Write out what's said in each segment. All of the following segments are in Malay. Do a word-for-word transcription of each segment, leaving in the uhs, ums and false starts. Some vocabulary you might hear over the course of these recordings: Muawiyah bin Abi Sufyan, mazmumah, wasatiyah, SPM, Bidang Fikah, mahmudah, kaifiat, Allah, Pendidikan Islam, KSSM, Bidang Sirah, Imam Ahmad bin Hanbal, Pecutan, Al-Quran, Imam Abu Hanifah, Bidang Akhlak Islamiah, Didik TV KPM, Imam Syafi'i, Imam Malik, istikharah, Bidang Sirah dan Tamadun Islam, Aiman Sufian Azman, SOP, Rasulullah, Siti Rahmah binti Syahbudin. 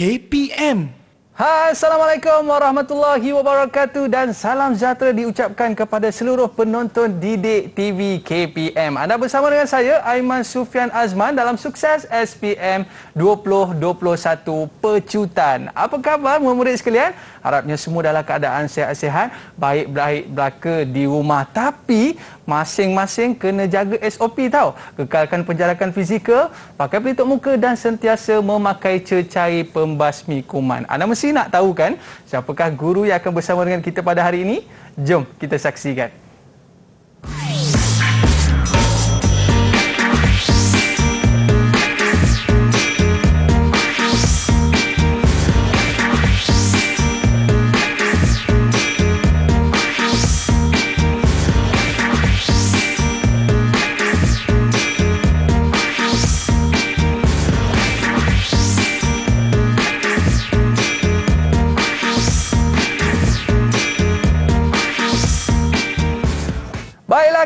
K P M. Hai, Assalamualaikum warahmatullahi wabarakatuh dan salam sejahtera diucapkan kepada seluruh penonton Didik T V K P M. Anda bersama dengan saya, Aiman Sufian Azman dalam Sukses S P M dua ribu dua puluh satu Pecutan. Apa khabar murid-murid sekalian? Harapnya semua dalam keadaan sihat-sihat, baik-baik belaka di rumah. Tapi masing-masing kena jaga S O P tau. Kekalkan penjarakan fizikal, pakai pelitup muka dan sentiasa memakai cecair pembasmi kuman. Anda mesti nak tahu kan, siapakah guru yang akan bersama dengan kita pada hari ini? Jom kita saksikan.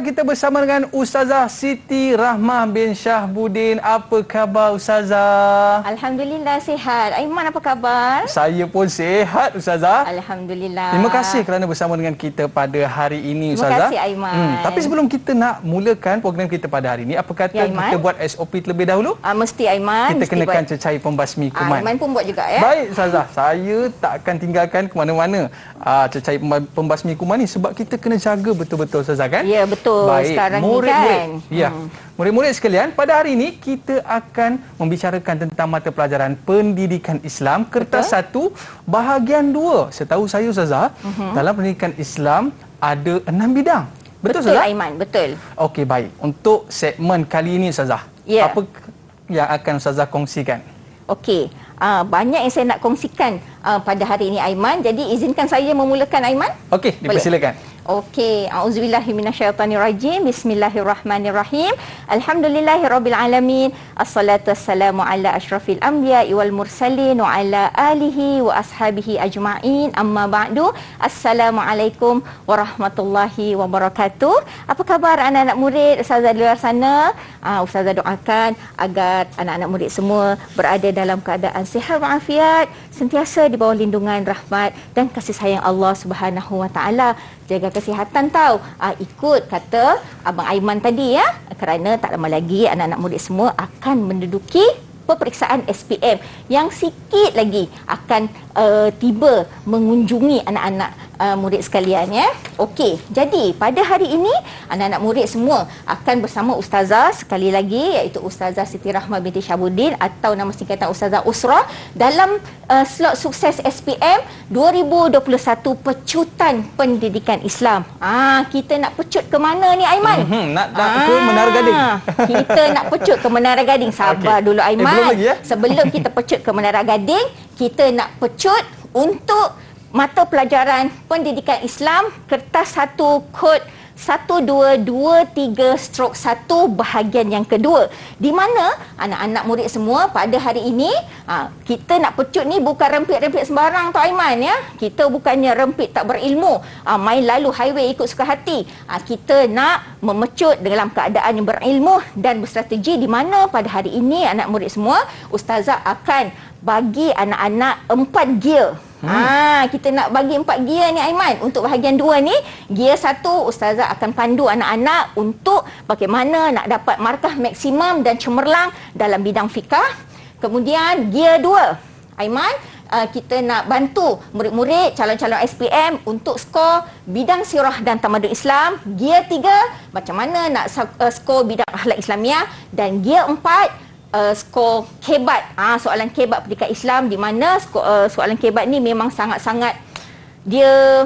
Kita bersama dengan Ustazah Siti Rahmah bin Syahbudin. Apa khabar Ustazah? Alhamdulillah sihat. Aiman apa khabar? Saya pun sihat Ustazah. Alhamdulillah. Terima kasih kerana bersama dengan kita pada hari ini Ustazah. Terima kasih Aiman. Hmm, tapi sebelum kita nak mulakan program kita pada hari ini, apa kata ya, kita buat S O P terlebih dahulu? Ah, mesti Aiman. Kita mesti kenakan buat cecair pembasmi kuman. Ah, Aiman pun buat juga ya. Baik Ustazah, saya tak akan tinggalkan ke mana-mana ah, cecair pembasmi kuman ni sebab kita kena jaga betul-betul Ustazah kan? Ya betul. Betul, baik, sekarang murid-murid kan? Ya. Hmm. Murid-murid sekalian, pada hari ini kita akan membicarakan tentang mata pelajaran Pendidikan Islam kertas satu bahagian dua. Setahu saya Ustazah, hmm. dalam Pendidikan Islam ada enam bidang. Betul, betul Ustazah? Aiman, betul. Okey, baik. Untuk segmen kali ini Ustazah, yeah. apa yang akan Ustazah kongsikan? Okey, uh, banyak yang saya nak kongsikan uh, pada hari ini Aiman. Jadi izinkan saya memulakan Aiman. Okey, dipersilakan. Okey, auzubillahi minasyaitanirrajim. Bismillahirrahmanirrahim. Alhamdulillahirabbil alamin. Assalatu wassalamu ala asyrafil anbiya'i wal mursalin wa ala alihi wa ashabihi ajmain. Amma ba'du. Assalamualaikum warahmatullahi wabarakatuh. Apa khabar anak-anak murid ustazah di luar sana? Uh, ustazah doakan agar anak-anak murid semua berada dalam keadaan sihat wa'afiat, sentiasa di bawah lindungan rahmat dan kasih sayang Allah Subhanahu wa taala. Jaga kesihatan tau. Aa, ikut kata Abang Aiman tadi ya, kerana tak lama lagi anak-anak murid semua akan menduduki peperiksaan S P M yang sikit lagi akan uh, tiba mengunjungi anak-anak uh, murid sekalian ya. Okey, jadi pada hari ini anak-anak murid semua akan bersama ustazah sekali lagi, iaitu Ustazah Siti Rahmah binti Syahbudin atau nama singkatan Ustazah Usra dalam uh, slot Sukses S P M dua ribu dua puluh satu Pecutan Pendidikan Islam. Ah, kita nak pecut ke mana ni Aiman? Mm-hmm, nak nak ah, ke Menara Gading. Kita nak pecut ke Menara Gading. Sabar okay. dulu Aiman. Eh, Lagi, ya? Sebelum kita pecut ke Menara Gading, kita nak pecut untuk mata pelajaran Pendidikan Islam kertas satu kod satu dua dua tiga stroke satu bahagian yang kedua, di mana anak-anak murid semua pada hari ini aa, kita nak pecut ni bukan rempit-rempit sembarang tau Aiman ya. Kita bukannya rempit tak berilmu, aa, main lalu highway ikut suka hati. Aa, kita nak memecut dalam keadaan yang berilmu dan berstrategi, di mana pada hari ini anak murid semua ustazah akan bagi anak-anak empat gear. Ah, kita nak bagi empat gear ni Aiman. Untuk bahagian dua ni, gear satu ustazah akan pandu anak-anak untuk bagaimana nak dapat markah maksimum dan cemerlang dalam bidang fikah. Kemudian gear dua Aiman, Uh, kita nak bantu murid-murid calon-calon S P M untuk skor Bidang Sirah dan Tamadun Islam. Gear tiga, macam mana nak uh, skor Bidang Akhlak Islamiah. Dan gear empat, Uh, skor kebat, ah, soalan kebat Pendidikan Islam, di mana skor, uh, soalan kebat ni memang sangat-sangat dia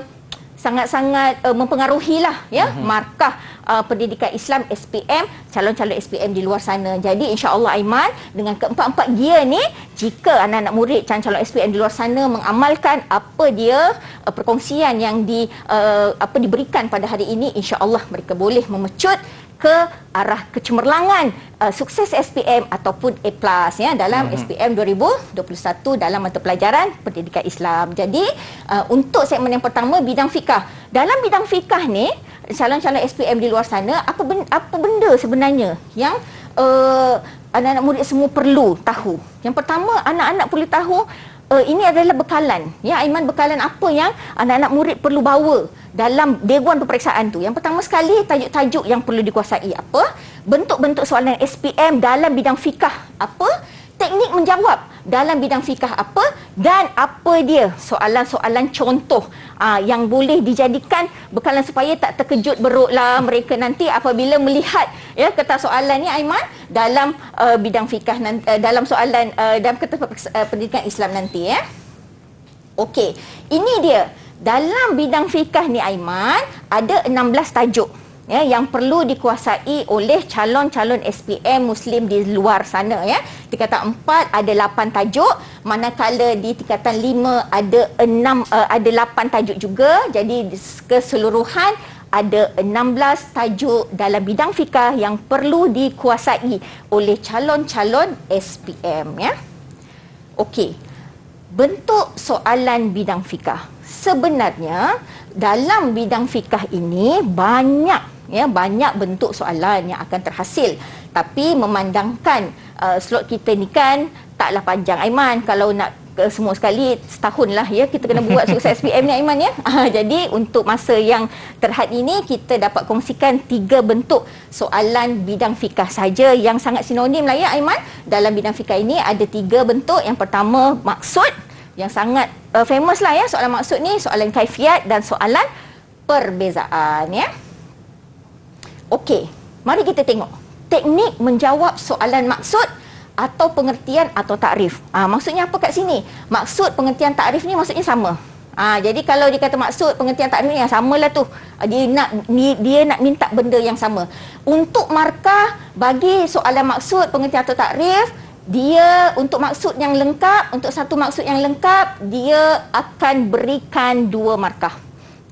sangat-sangat uh, mempengaruhi lah ya, mm-hmm. markah uh, Pendidikan Islam S P M, calon-calon S P M di luar sana. Jadi insya-Allah Aiman, dengan keempat-empat gear ni, jika anak-anak murid calon-calon S P M di luar sana mengamalkan apa dia uh, perkongsian yang di uh, apa diberikan pada hari ini, insya-Allah mereka boleh memecut ke arah kecemerlangan uh, Sukses S P M ataupun A plus ya dalam hmm. S P M dua ribu dua puluh satu dalam mata pelajaran Pendidikan Islam. Jadi uh, untuk segmen yang pertama, bidang fikah. Dalam bidang fikah ni, calon-calon S P M di luar sana, apa benda, apa benda sebenarnya yang uh, anak-anak murid semua perlu tahu? Yang pertama, anak-anak perlu tahu uh, ini adalah bekalan. Ya, Aiman, bekalan apa yang anak-anak murid perlu bawa dalam dewan peperiksaan tu? Yang pertama sekali, tajuk-tajuk yang perlu dikuasai apa, bentuk-bentuk soalan S P M dalam bidang fikah apa, teknik menjawab dalam bidang fikah apa, dan apa dia soalan-soalan contoh aa, yang boleh dijadikan bekalan supaya tak terkejut beruklah mereka nanti apabila melihat ya kertas soalan ni, Aiman, dalam uh, bidang fikah nanti, uh, dalam soalan uh, dalam kertas uh, pendidikan Islam nanti ya. Okey, ini dia dalam bidang fikah ni, Aiman, ada enam belas tajuk ya yang perlu dikuasai oleh calon-calon S P M Muslim di luar sana ya. Tingkatan empat ada lapan tajuk, manakala di tingkatan lima ada enam uh, ada lapan tajuk juga. Jadi keseluruhan ada enam belas tajuk dalam bidang fikah yang perlu dikuasai oleh calon-calon S P M ya. Okey. Bentuk soalan bidang fikah. Sebenarnya dalam bidang fikah ini banyak ya, banyak bentuk soalan yang akan terhasil. Tapi memandangkan uh, slot kita ni kan taklah panjang, Aiman. Kalau nak uh, semua sekali setahun lah ya, kita kena buat sukses S P M ni, Aiman ya. uh, Jadi untuk masa yang terhad ini, kita dapat kongsikan tiga bentuk soalan bidang fikah saja yang sangat sinonim lah ya, Aiman. Dalam bidang fikah ini ada tiga bentuk. Yang pertama, maksud, yang sangat uh, famous lah ya. Soalan maksud ni, soalan kaifiat dan soalan perbezaan ya. Okey, mari kita tengok teknik menjawab soalan maksud atau pengertian atau takrif. Ah, maksudnya apa kat sini? Maksud, pengertian, takrif ni maksudnya sama. Ah, jadi kalau dia kata maksud, pengertian, takrif ni yang samalah tu. Dia nak dia, dia nak minta benda yang sama. Untuk markah bagi soalan maksud, pengertian atau takrif, dia untuk maksud yang lengkap, untuk satu maksud yang lengkap, dia akan berikan dua markah.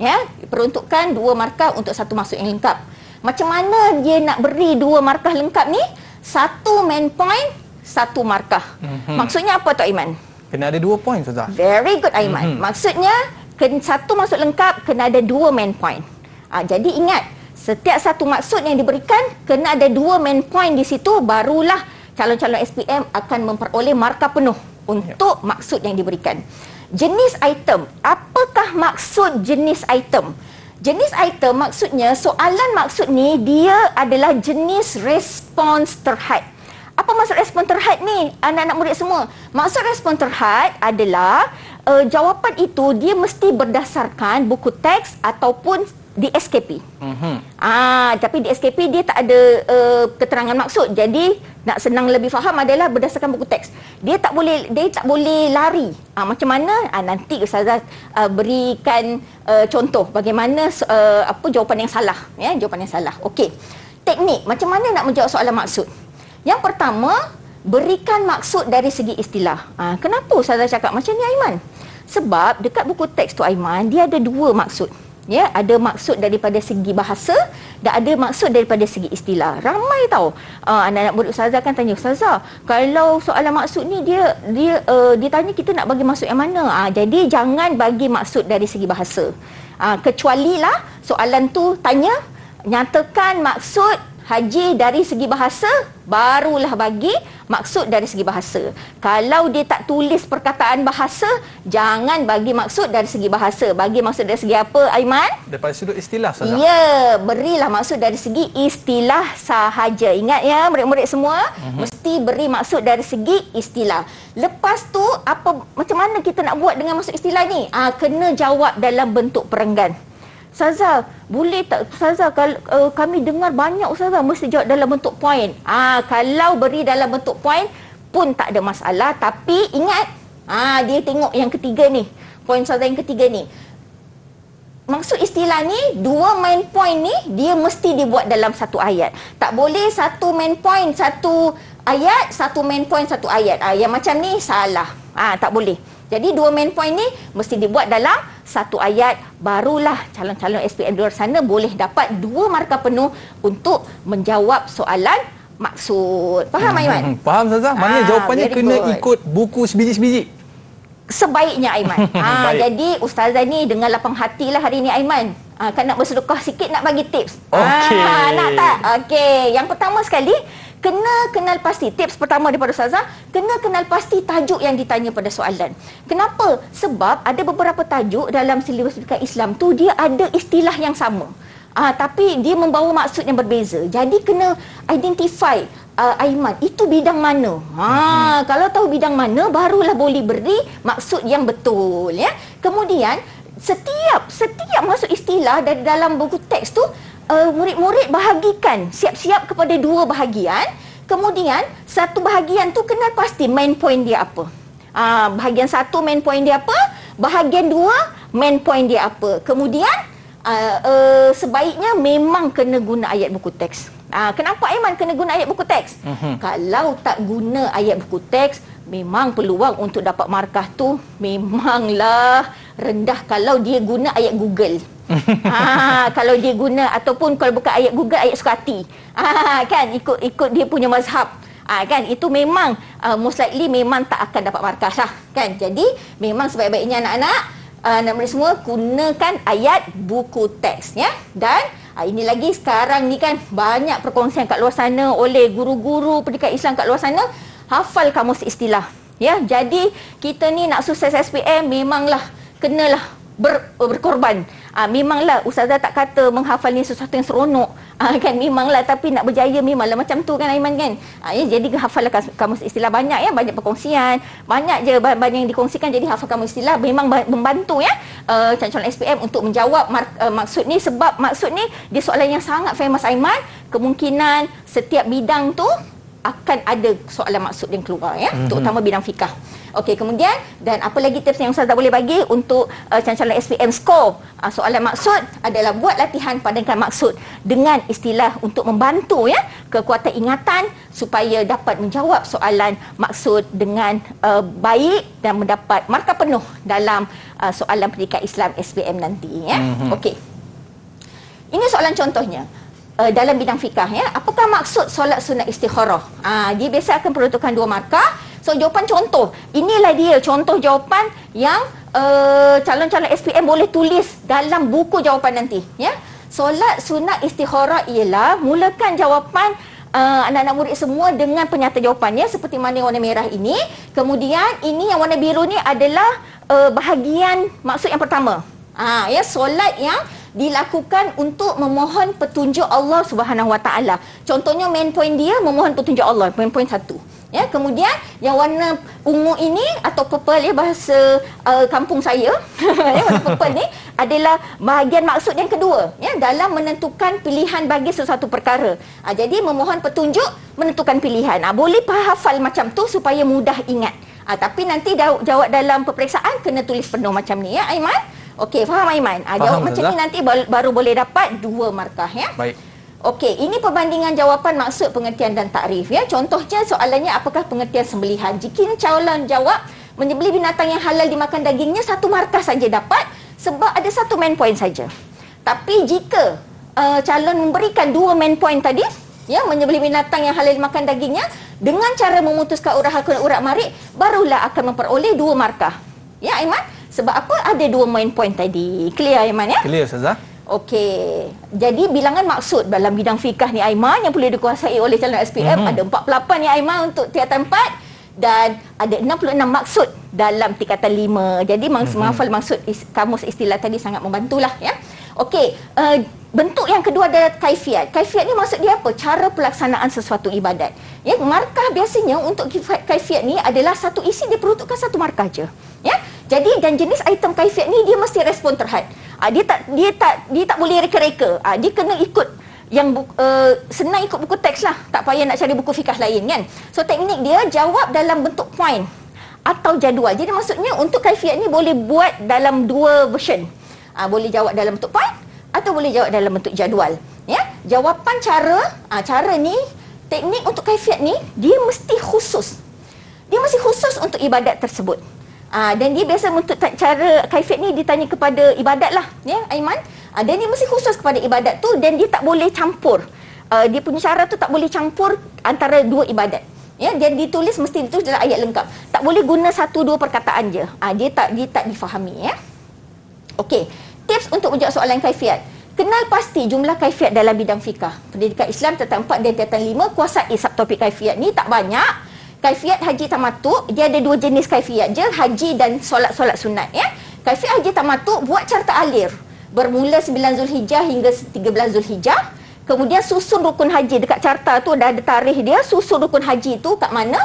Ya, peruntukkan dua markah untuk satu maksud yang lengkap. Macam mana dia nak beri dua markah lengkap ni? Satu main point, satu markah. Mm-hmm. Maksudnya apa, Tok Aiman? Kena ada dua point, Ustaz. Very good, Aiman. Mm-hmm. Maksudnya, satu maksud lengkap kena ada dua main point. Ha, jadi ingat, setiap satu maksud yang diberikan kena ada dua main point di situ, barulah calon-calon S P M akan memperoleh markah penuh untuk yep. maksud yang diberikan. Jenis item. Apakah maksud jenis item? Jenis item maksudnya, soalan maksud ni dia adalah jenis respons terhad. Apa maksud respon terhad ni, anak-anak murid semua? Maksud respon terhad adalah uh, jawapan itu dia mesti berdasarkan buku teks ataupun di S K P. Mm-hmm. Ah, tapi di S K P dia tak ada uh, keterangan maksud. Jadi nak senang lebih faham adalah berdasarkan buku teks. Dia tak boleh dia tak boleh lari. Ah, macam mana? Ah, nanti Ustazah uh, berikan uh, contoh bagaimana uh, apa jawapan yang salah. Ya, jawapan yang salah. Okey. Teknik macam mana nak menjawab soalan maksud? Yang pertama, berikan maksud dari segi istilah. Ah, kenapa Ustazah cakap macam ni, Aiman? Sebab dekat buku teks tu, Aiman, dia ada dua maksud. Ya, ada maksud daripada segi bahasa dan ada maksud daripada segi istilah. Ramai tau uh, anak-anak murid Ustazah kan tanya, Ustazah, kalau soalan maksud ni dia dia uh, ditanya kita nak bagi maksud yang mana? Uh, jadi jangan bagi maksud dari segi bahasa. Uh, kecuali lah soalan tu tanya, nyatakan maksud haji dari segi bahasa, barulah bagi maksud dari segi bahasa. Kalau dia tak tulis perkataan bahasa, jangan bagi maksud dari segi bahasa. Bagi maksud dari segi apa, Aiman? Daripada sudut istilah sahaja. Ya, berilah maksud dari segi istilah sahaja. Ingat ya, murid-murid semua, mm-hmm. mesti beri maksud dari segi istilah. Lepas tu, apa, macam mana kita nak buat dengan maksud istilah ni? Ah, kena jawab dalam bentuk perenggan. Ustazah, boleh tak Ustazah, kalau uh, kami dengar banyak Ustazah mesti jawab dalam bentuk poin. Ah, kalau beri dalam bentuk poin pun tak ada masalah, tapi ingat, ah, dia tengok yang ketiga ni. Poin Ustazah yang ketiga ni. Maksud istilah ni, dua main point ni dia mesti dibuat dalam satu ayat. Tak boleh satu main point satu ayat, satu main point satu ayat. Ah, yang macam ni salah. Ah, tak boleh. Jadi dua main point ni mesti dibuat dalam satu ayat, barulah calon-calon S P M di luar sana boleh dapat dua markah penuh untuk menjawab soalan maksud. Faham, hmm, Aiman? Faham, Ustazah. Maknanya ah, jawapannya kena good. Ikut buku sebiji-sebiji. Sebaiknya, Aiman. ah, jadi Ustazah ni dengan lapang hatilah hari ni, Aiman. Ah, kan nak bersedekah sikit, nak bagi tips. Okay. Ah, nak tak? Okey. Yang pertama sekali, Kena kenal pasti. Tips pertama daripada Ustazah, kena kenal pasti tajuk yang ditanya pada soalan. Kenapa? Sebab ada beberapa tajuk dalam silibus pendidikan Islam tu dia ada istilah yang sama. Ah, tapi dia membawa maksud yang berbeza. Jadi kena identify, uh, Aiman, itu bidang mana? Ha, hmm. Kalau tahu bidang mana, barulah boleh beri maksud yang betul, ya. Kemudian setiap setiap masuk istilah dari dalam buku teks tu, uh, murid-murid bahagikan siap-siap kepada dua bahagian. Kemudian satu bahagian tu kenal pasti main point dia apa. Ah, bahagian satu main point dia apa? Bahagian dua main point dia apa? Kemudian Uh, uh, sebaiknya memang kena guna ayat buku teks. Uh, kenapa Aiman kena guna ayat buku teks? Uh-huh. Kalau tak guna ayat buku teks, memang peluang untuk dapat markah tu memanglah rendah kalau dia guna ayat Google. Ha, kalau dia guna ataupun kalau bukan ayat Google, ayat suka hati. Ha, kan, ikut ikut dia punya mazhab. Ha, kan, itu memang uh, most likely memang tak akan dapat markah lah, kan. Jadi memang sebaik-baiknya anak-anak, Uh, nama semua gunakan ayat buku teks, ya. Dan uh, ini lagi sekarang ni kan banyak perkongsian kat luar sana oleh guru-guru pendidikan Islam kat luar sana, hafal kamus istilah, ya. Jadi kita ni nak sukses S P M memanglah kenalah ber, berkorban. Uh, memanglah Ustazah tak kata menghafal ni sesuatu yang seronok, uh, kan, memanglah, tapi nak berjaya memanglah macam tu kan Aiman, kan. Uh, ya, jadi hafal kamus istilah banyak, ya, banyak perkongsian, banyak je banyak yang dikongsikan. Jadi hafal kamus istilah memang membantu, ya, uh, calon-calon S P M untuk menjawab mark, uh, maksud ni, sebab maksud ni dia soalan yang sangat famous, Aiman. Kemungkinan setiap bidang tu akan ada soalan maksud yang keluar, ya, mm-hmm. terutama bidang fikah. Okey, kemudian dan apa lagi tips yang Ustazah boleh bagi untuk uh, calon-calon S P M skor uh, soalan maksud adalah buat latihan padankan maksud dengan istilah untuk membantu, ya, kekuatan ingatan supaya dapat menjawab soalan maksud dengan uh, baik dan mendapat markah penuh dalam uh, soalan pendidikan Islam S P M nanti, ya. Mm-hmm. Okey. Ini soalan contohnya. Uh, dalam bidang fikah, ya, apakah maksud solat sunat istikharah? Uh, dia biasa akan peruntukan dua markah. So jawapan contoh, inilah dia contoh jawapan yang uh, calon-calon S P M boleh tulis dalam buku jawapan nanti, ya. Solat sunat istikharah ialah mulakan jawapan uh, anak-anak murid semua dengan penyata jawapannya seperti mana warna merah ini. Kemudian ini yang warna biru ni adalah uh, bahagian maksud yang pertama. Uh, ya, solat yang dilakukan untuk memohon petunjuk Allah Subhanahu Wa Taala. Contohnya main point dia memohon petunjuk Allah, main point satu. Ya, kemudian yang warna ungu ini atau purple, ya, bahasa uh, kampung saya, ya, warna purple ni adalah bahagian maksud yang kedua, ya, dalam menentukan pilihan bagi sesuatu perkara. Ha, jadi memohon petunjuk menentukan pilihan. Ha, boleh hafal macam tu supaya mudah ingat. Ha, tapi nanti jawab dalam peperiksaan kena tulis penuh macam ni, ya, Aiman. Okey, faham Aiman? Ah, jawab macam ni nanti baru, baru boleh dapat dua markah, ya. Baik. Okey, ini perbandingan jawapan maksud, pengertian dan takrif, ya. Contohnya soalannya apakah pengertian sembelihan? Jika calon jawab menyembelih binatang yang halal dimakan dagingnya, satu markah saja dapat sebab ada satu main point saja. Tapi jika uh, calon memberikan dua main point tadi, ya, menyembelih binatang yang halal dimakan dagingnya dengan cara memutuskan urat halkun urat marik, barulah akan memperoleh dua markah. Ya, Aiman? Sebab apa ada dua main point tadi. Clear, Aiman, ya? Clear, Ustazah. Okey. Jadi bilangan maksud dalam bidang fikah ni, Aiman, yang boleh dikuasai oleh calon S P M, mm-hmm. ada empat puluh lapan, ya, Aiman, untuk tingkatan empat. Dan ada enam puluh enam maksud dalam tingkatan lima. Jadi mm-hmm. menghafal maksud is, kamus istilah tadi sangat membantulah, ya. Okey. Uh, bentuk yang kedua adalah kaifiat. Kaifiat ni maksud dia apa? Cara pelaksanaan sesuatu ibadat. Ya, markah biasanya untuk kaifiat ni adalah satu isi dia peruntukkan satu markah je. Ya. Jadi dan jenis item kaifiat ni dia mesti respon terhad. Ha, dia tak dia tak dia tak boleh reka-reka. Ha, dia kena ikut yang buku, uh, senang ikut buku teks lah. Tak payah nak cari buku fikah lain, kan. So teknik dia jawab dalam bentuk point atau jadual. Jadi maksudnya untuk kaifiat ni boleh buat dalam dua version. Ha, boleh jawab dalam bentuk point atau boleh jawab dalam bentuk jadual. Ya, jawapan cara, ha, cara ni, teknik untuk kaifiat ni dia mesti khusus. Dia mesti khusus untuk ibadat tersebut. Aa, dan dia biasa untuk cara kaifiat ni ditanya kepada ibadat lah, ya, Aiman. Aa, dan dia mesti khusus kepada ibadat tu dan dia tak boleh campur. Aa, dia punya cara tu tak boleh campur antara dua ibadat. Ya, dia ditulis mesti ditulis dalam ayat lengkap. Tak boleh guna satu dua perkataan je. Aa, dia tak dia tak difahami, ya. Okey, tips untuk menjawab soalan kaifiat. Kenal pasti jumlah kaifiat dalam bidang fikah. Pendidikan Islam Tatan empat dan Tatan lima kuasai subtopik kaifiat ni tak banyak. Kaifiat haji tamatuk, dia ada dua jenis kaifiat je, haji dan solat-solat sunat ya. Kaifiat haji tamatuk buat carta alir bermula sembilan Zulhijjah hingga tiga belas Zulhijjah. Kemudian susun rukun haji, dekat carta tu dah ada tarikh dia, susun rukun haji tu kat mana.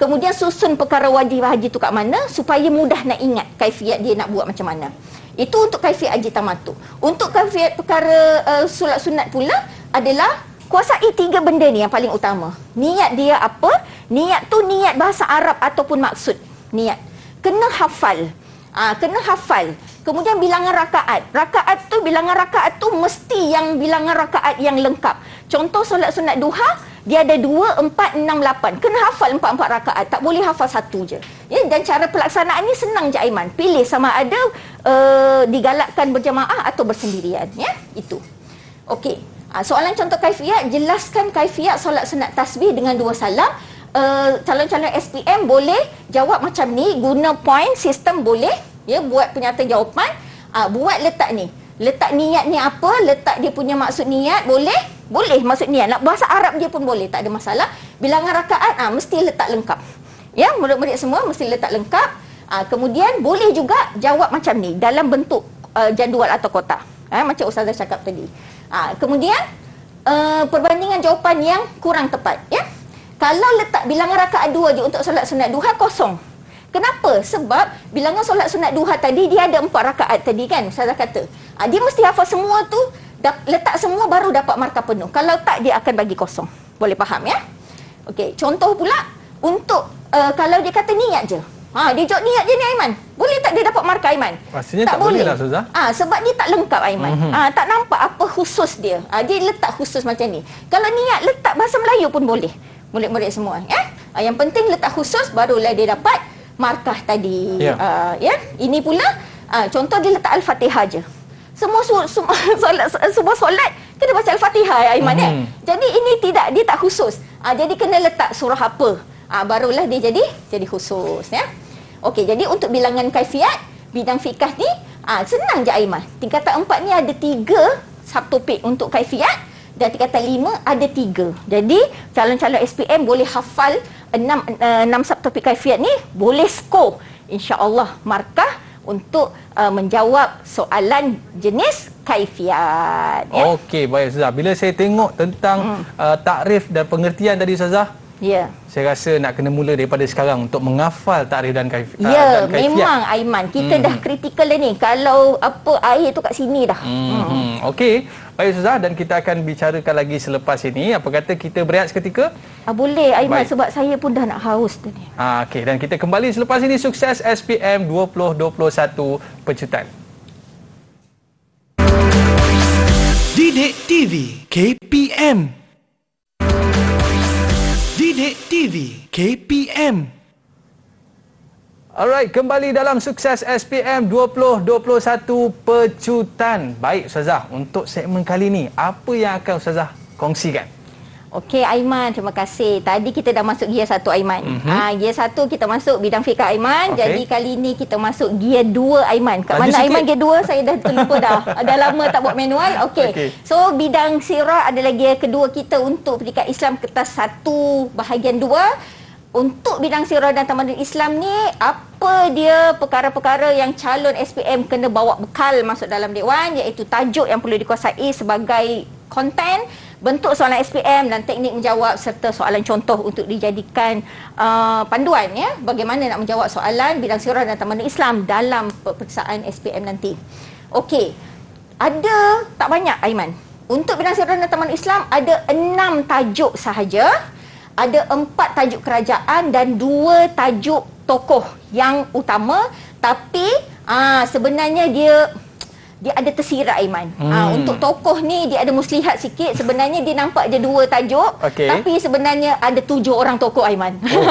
Kemudian susun perkara wajib haji tu kat mana supaya mudah nak ingat kaifiat dia nak buat macam mana. Itu untuk kaifiat haji tamattu. Untuk kaifiat perkara uh, solat sunat pula adalah kuasai tiga benda ni yang paling utama. Niat dia apa? Niat tu niat bahasa Arab ataupun maksud niat. Kena hafal. Ha, kena hafal. Kemudian bilangan rakaat. Rakaat tu, bilangan rakaat tu mesti yang bilangan rakaat yang lengkap. Contoh solat sunat duha, dia ada dua, empat, enam, lapan. Kena hafal empat-empat rakaat. Tak boleh hafal satu je. Ya, dan cara pelaksanaan ni senang je Aiman. Pilih sama ada uh, digalakkan berjamaah atau bersendirian. Ya, itu. Okey. Ha, soalan contoh kaifiat, jelaskan kaifiat solat sunat tasbih dengan dua salam. Uh, calon-calon S P M boleh jawab macam ni, guna point sistem boleh ya, buat penyertaan jawapan, uh, buat letak ni, letak niat ni apa, letak dia punya maksud niat, boleh boleh maksud niat nak bahasa Arab dia pun boleh, tak ada masalah. Bilangan rakaat ah uh, mesti letak lengkap ya, murid-murid semua mesti letak lengkap. Uh, kemudian boleh juga jawab macam ni dalam bentuk uh, jadual atau kotak uh, macam ustazah cakap tadi. Uh, kemudian uh, perbandingan jawapan yang kurang tepat ya. Kalau letak bilangan rakaat dua je untuk solat sunat duha, kosong. Kenapa? Sebab bilangan solat sunat duha tadi dia ada empat rakaat tadi kan, ustazah kata. Ha, dia mesti hafal semua tu, letak semua baru dapat markah penuh. Kalau tak dia akan bagi kosong. Boleh faham ya? Okey, contoh pula untuk uh, kalau dia kata niat je. Ha, dia jawab niat je ni Aiman. Boleh tak dia dapat markah Aiman? Pastinya tak, tak boleh lah ustazah. Ha, sebab dia tak lengkap Aiman. Mm-hmm. Ha, tak nampak apa khusus dia. Ha, dia letak khusus macam ni. Kalau niat letak bahasa Melayu pun boleh. Murid-murid semua eh? Yang penting letak khusus, barulah dia dapat markah tadi ya. Uh, yeah? Ini pula uh, contoh dia letak Al-Fatihah je. Semua su su solat, semua solat kena baca Al-Fatihah ya, Aiman mm-hmm. eh? Jadi ini tidak, dia tak khusus. uh, Jadi kena letak surah apa, uh, barulah dia jadi jadi khusus ya? Okey, jadi untuk bilangan kaifiat bidang fikah ni uh, senang je Aiman. Tingkatan empat ni ada tiga subtopik untuk kaifiat, dan tingkatan lima ada tiga. Jadi calon-calon S P M boleh hafal enam, enam subtopik kaifiat ni, boleh skor insya-Allah markah untuk uh, menjawab soalan jenis kaifiat ya? Okey, baik ustazah. Bila saya tengok tentang hmm. uh, takrif dan pengertian tadi ustazah, ya. Yeah. Saya rasa nak kena mula daripada sekarang untuk menghafal takrif dan kaifiat. Ya, yeah, uh, memang Aiman, kita hmm. dah kritikal ni. Kalau apa air tu kat sini dah. Hmm. Hmm. Okey. Baik ustazah, dan kita akan bicarakan lagi selepas ini. Apa kata kita berehat seketika? Ah, boleh Aiman, sebab saya pun dah nak haus tadi. Ah, okey, dan kita kembali selepas ini. Sukses S P M dua ribu dua puluh satu Pecutan. Didik T V K P M. Didik T V K P M. Alright, kembali dalam Sukses S P M dua ribu dua puluh satu Pecutan. Baik ustazah, untuk segmen kali ini apa yang akan ustazah kongsikan? Okey Aiman, terima kasih. Tadi kita dah masuk gear satu Aiman. Mm-hmm. Ha, gear satu kita masuk bidang fikah Aiman. Okay. Jadi kali ini kita masuk gear dua Aiman. Kat Laju mana sikit. Aiman gear dua? Saya dah terlupa dah. Dah lama tak buat manual. Okey. Okay. So bidang sirah adalah gear kedua kita untuk pendidikan Islam kertas satu bahagian dua. Untuk bidang sirah dan tamadun Islam ni, apa dia perkara-perkara yang calon S P M kena bawa bekal masuk dalam dewan, iaitu tajuk yang perlu dikuasai sebagai konten, bentuk soalan S P M dan teknik menjawab, serta soalan contoh untuk dijadikan uh, panduan ya, bagaimana nak menjawab soalan bidang sirah dan tamadun Islam dalam peperiksaan S P M nanti. Okey, ada tak banyak Aiman. Untuk bidang sirah dan tamadun Islam ada enam tajuk sahaja. Ada empat tajuk kerajaan dan dua tajuk tokoh yang utama. Tapi aa, sebenarnya dia dia ada tersirat Aiman. Hmm. Aa, untuk tokoh ni dia ada muslihat sikit. Sebenarnya dia nampak je dua tajuk. Okay. Tapi sebenarnya ada tujuh orang tokoh Aiman. Oh,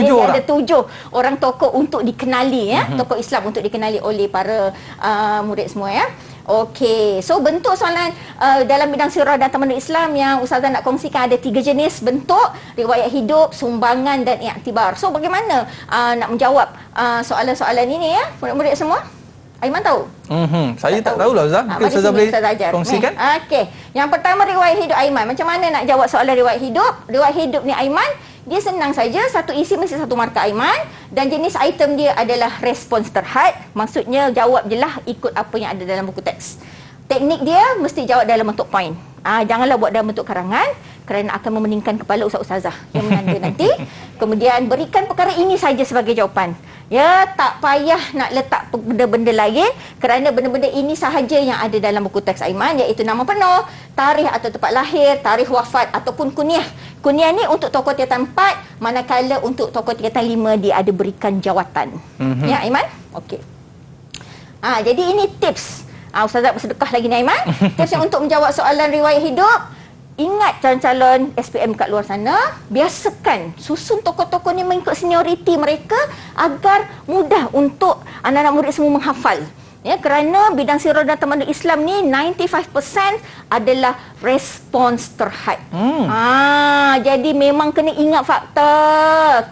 tujuh orang. Ada tujuh orang tokoh untuk dikenali ya. Hmm. Tokoh Islam untuk dikenali oleh para aa, murid semua ya. Okey, so bentuk soalan uh, dalam bidang sirah dan tamadun Islam yang ustazah nak kongsikan ada tiga jenis bentuk: riwayat hidup, sumbangan dan iktibar. So bagaimana uh, nak menjawab soalan-soalan uh, ini ya, murid-murid semua? Aiman tahu? Mm-hmm. Saya tak, tak tahu lah Ustaz. Ha, mari sini Ustaz ajar. Kongsikan. Okey. Yang pertama riwayat hidup Aiman. Macam mana nak jawab soalan riwayat hidup? Riwayat hidup ni Aiman, dia senang saja. Satu isi mesti satu markah Aiman. Dan jenis item dia adalah respons terhad. Maksudnya jawab je lah ikut apa yang ada dalam buku teks. Teknik dia mesti jawab dalam bentuk point. Ah, janganlah buat dalam bentuk karangan kerana akan memeningkan kepala ustaz-ustazah yang menanda nanti. Kemudian berikan perkara ini saja sebagai jawapan. Ya, tak payah nak letak benda-benda lain kerana benda-benda ini sahaja yang ada dalam buku teks Aiman, iaitu nama penuh, tarikh atau tempat lahir, tarikh wafat ataupun kunyah. Kunyah ni untuk tokoh tingkatan empat, manakala untuk tokoh tingkatan lima dia ada berikan jawatan. Mm-hmm. Ya Aiman? Okey. Ah, jadi ini tips. Ah, Ustazah bersedekah lagi ni Aiman. Tips yang untuk menjawab soalan riwayat hidup. Ingat calon-calon S P M kat luar sana, biasakan susun tokoh-tokoh ni mengikut senioriti mereka agar mudah untuk anak-anak murid semua menghafal. Ya, kerana bidang sirah dan tamadun Islam ni sembilan puluh lima peratus adalah respons terhad. Hmm. Ah, jadi memang kena ingat fakta,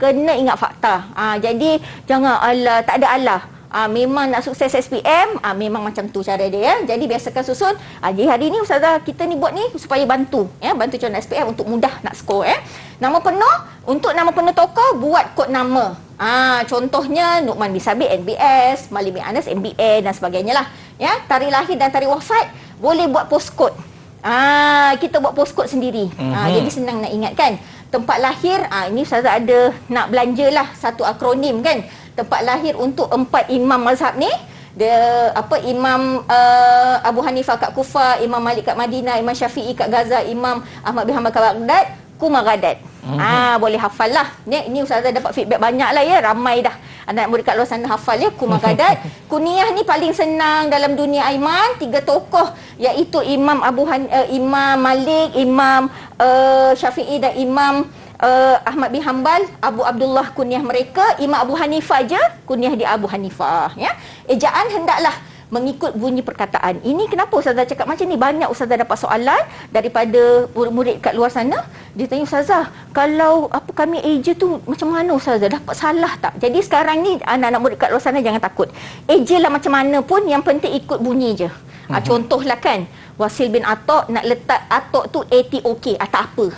kena ingat fakta. Ah, jadi jangan ala tak ada ala. Ah, memang nak sukses S P M, ah, memang macam tu cara dia ya. Jadi biasakan susun. Ah, jadi hari ni ustazah kita ni buat ni supaya bantu ya, bantu calon S P M untuk mudah nak skor ya. Nama penuh, untuk nama penuh tokoh buat kod nama. Ah, contohnya Nukman Bisabi N B S, Malim bin Anas M B N dan sebagainya lah. Ya, tarikh lahir dan tarikh wafat boleh buat postcode. Ah, kita buat postcode sendiri. Mm-hmm. Ah, jadi senang nak ingat kan. Tempat lahir, ah, ini ustazah ada nak belanjalah satu akronim kan. Tempat lahir untuk empat imam mazhab ni, the apa Imam uh, Abu Hanifah kat Kufah, Imam Malik kat Madinah, Imam Syafi'i kat Gaza, Imam Ahmad bin Hanbal kat Baghdad, Kumar Radat. Mm-hmm. Ah, boleh hafal lah. Ni, ni ustazah dapat feedback banyak lah ya, ramai dah anak murid kat luar sana hafal ya Kumar Radat. Kunyah ni paling senang dalam dunia Aiman, tiga tokoh iaitu Imam Abu Han, uh, Imam Malik, Imam uh, Syafi'i dan Imam Uh, Ahmad bin Hanbal, Abu Abdullah kunyah mereka. Imam Abu Hanifah je, kunyah dia Abu Hanifah ya. Ejaan hendaklah mengikut bunyi perkataan. Ini kenapa ustazah cakap macam ni? Banyak ustazah dapat soalan daripada murid-murid kat luar sana. Dia tanya ustazah, kalau apa kami eja tu macam mana ustazah? Dapat salah tak? Jadi sekarang ni anak-anak murid kat luar sana jangan takut. Eja lah macam mana pun, yang penting ikut bunyi je. Uh-huh. Contohlah kan, Wasil bin Atok nak letak Atok tu A T O K, ah, tak apa.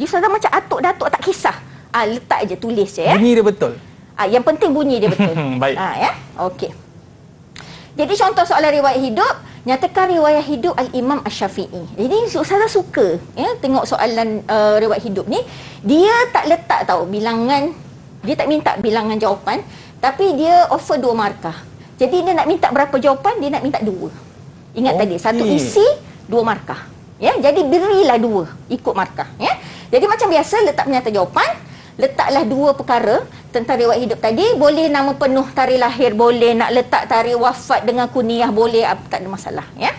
Dia ustazah macam atuk-datuk tak kisah. Ah, letak je, tulis je ya. Bunyi dia betul. Ah, yang penting bunyi dia betul. Baik. Ah ya. Okey. Jadi contoh soalan riwayat hidup, nyatakan riwayat hidup Al-Imam Asy-Syafi'i. Jadi ustazah suka ya tengok soalan uh, riwayat hidup ni, dia tak letak tahu bilangan, dia tak minta bilangan jawapan, tapi dia offer dua markah. Jadi dia nak minta berapa jawapan, dia nak minta dua. Ingat okay. Tadi satu isi, dua markah. Ya, jadi berilah dua ikut markah ya. Jadi macam biasa letak penyata jawapan, letaklah dua perkara tentang riwayat hidup tadi, boleh nama penuh, tarikh lahir boleh, nak letak tarikh wafat dengan kunyah boleh, tak ada masalah ya.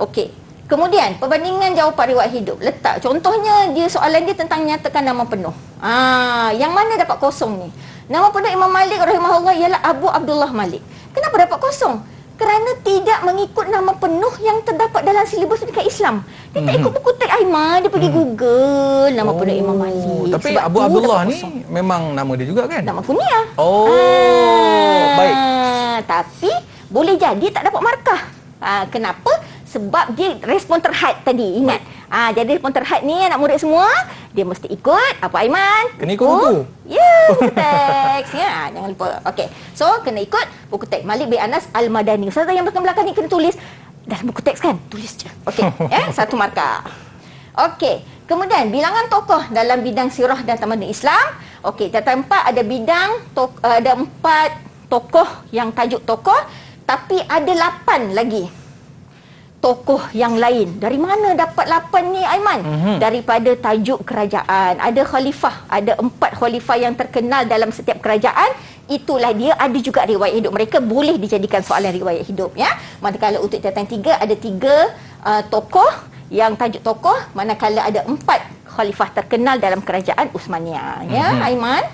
Okey. Kemudian perbandingan jawapan riwayat hidup. Letak contohnya dia soalan dia tentang nyatakan nama penuh. Ah, yang mana dapat kosong ni? Nama penuh Imam Malik rahimahullah ialah Abu Abdullah Malik. Kenapa dapat kosong? Kerana tidak mengikut nama penuh yang terdapat dalam silibus Pendidikan Islam. Dia mm-hmm. tak ikut buku teks Aiman, dia pergi mm. Google nama oh, penuh Imam Malik. Tapi sebab Abu Abdullah ni memang nama dia juga kan? Nama kunyah. Oh, ah, baik. Tapi boleh jadi tak dapat markah. Ah, kenapa? Sebab dia respon terhad tadi, ingat. Ah, jadi respon terhad ni anak murid semua, dia mesti ikut apa Aiman? Kena ikut buku. Ya, yeah, buku teks. Ya, jangan lupa. Okey. So, kena ikut buku teks Malik bin Anas Al-Madani. Ustazah yang belakang-belakang ni kena tulis dalam buku teks kan? Tulis je. Okey. Ya, satu markah. Okey. Kemudian bilangan tokoh dalam bidang sirah dan tamadun Islam. Okey, catatan empat ada bidang tokoh, ada empat tokoh yang tajuk tokoh, tapi ada lapan lagi tokoh yang lain. Dari mana dapat lapan ni Aiman? Mm-hmm. Daripada tajuk kerajaan. Ada khalifah, ada empat khalifah yang terkenal dalam setiap kerajaan. Itulah dia, ada juga riwayat hidup mereka, boleh dijadikan soalan riwayat hidup ya. Manakala untuk catatan tiga ada tiga uh, tokoh yang tajuk tokoh, manakala ada empat khalifah terkenal dalam kerajaan Uthmaniyah ya. Mm-hmm. Aiman.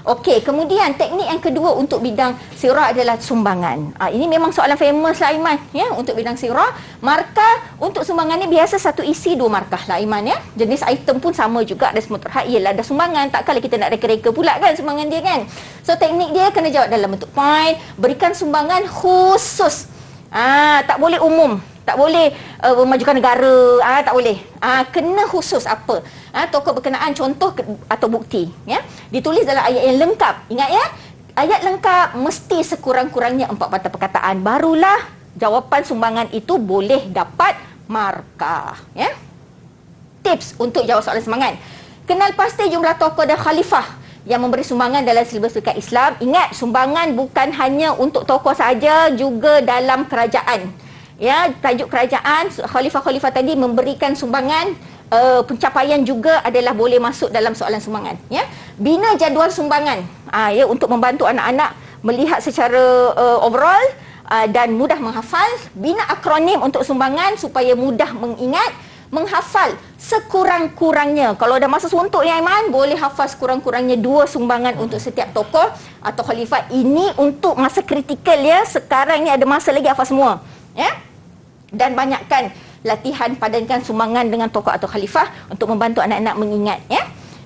Okey, kemudian teknik yang kedua untuk bidang sirah adalah sumbangan. Ha, ini memang soalan famous lah Aiman ya, untuk bidang sirah. Markah untuk sumbangan ni biasa satu isi dua markah lah Aiman ya. Jenis item pun sama juga, ada semua terhad. Yelah dah sumbangan, takkanlah kita nak reka-reka pula kan sumbangan dia kan. So teknik dia kena jawab dalam bentuk point. Berikan sumbangan khusus. Ah, ha, tak boleh umum. Tak boleh uh, memajukan negara, ah ha, tak boleh. Ah ha, kena khusus apa? Ah ha, tokoh berkenaan, contoh ke, atau bukti, ya. Ditulis dalam ayat yang lengkap. Ingat ya, ayat lengkap mesti sekurang-kurangnya empat patah perkataan. Barulah jawapan sumbangan itu boleh dapat markah, ya. Tips untuk jawab soalan sumbangan. Kenal pasti jumlah tokoh dan khalifah yang memberi sumbangan dalam silibus fikih Islam. Ingat, sumbangan bukan hanya untuk tokoh saja, juga dalam kerajaan. Ya, tajuk kerajaan, khalifah-khalifah tadi memberikan sumbangan, uh, pencapaian juga adalah boleh masuk dalam soalan sumbangan. Ya, bina jadual sumbangan, uh, ya, untuk membantu anak-anak melihat secara uh, overall uh, dan mudah menghafal. Bina akronim untuk sumbangan supaya mudah mengingat, menghafal sekurang-kurangnya. Kalau dah masuk suntuk ya Aiman, boleh hafal sekurang-kurangnya dua sumbangan untuk setiap tokoh atau khalifah. Ini untuk masa kritikal ya, sekarang ni ada masa lagi hafal semua. Ya? Dan banyakkan latihan, padankan sumbangan dengan tokoh atau khalifah untuk membantu anak-anak mengingat ya.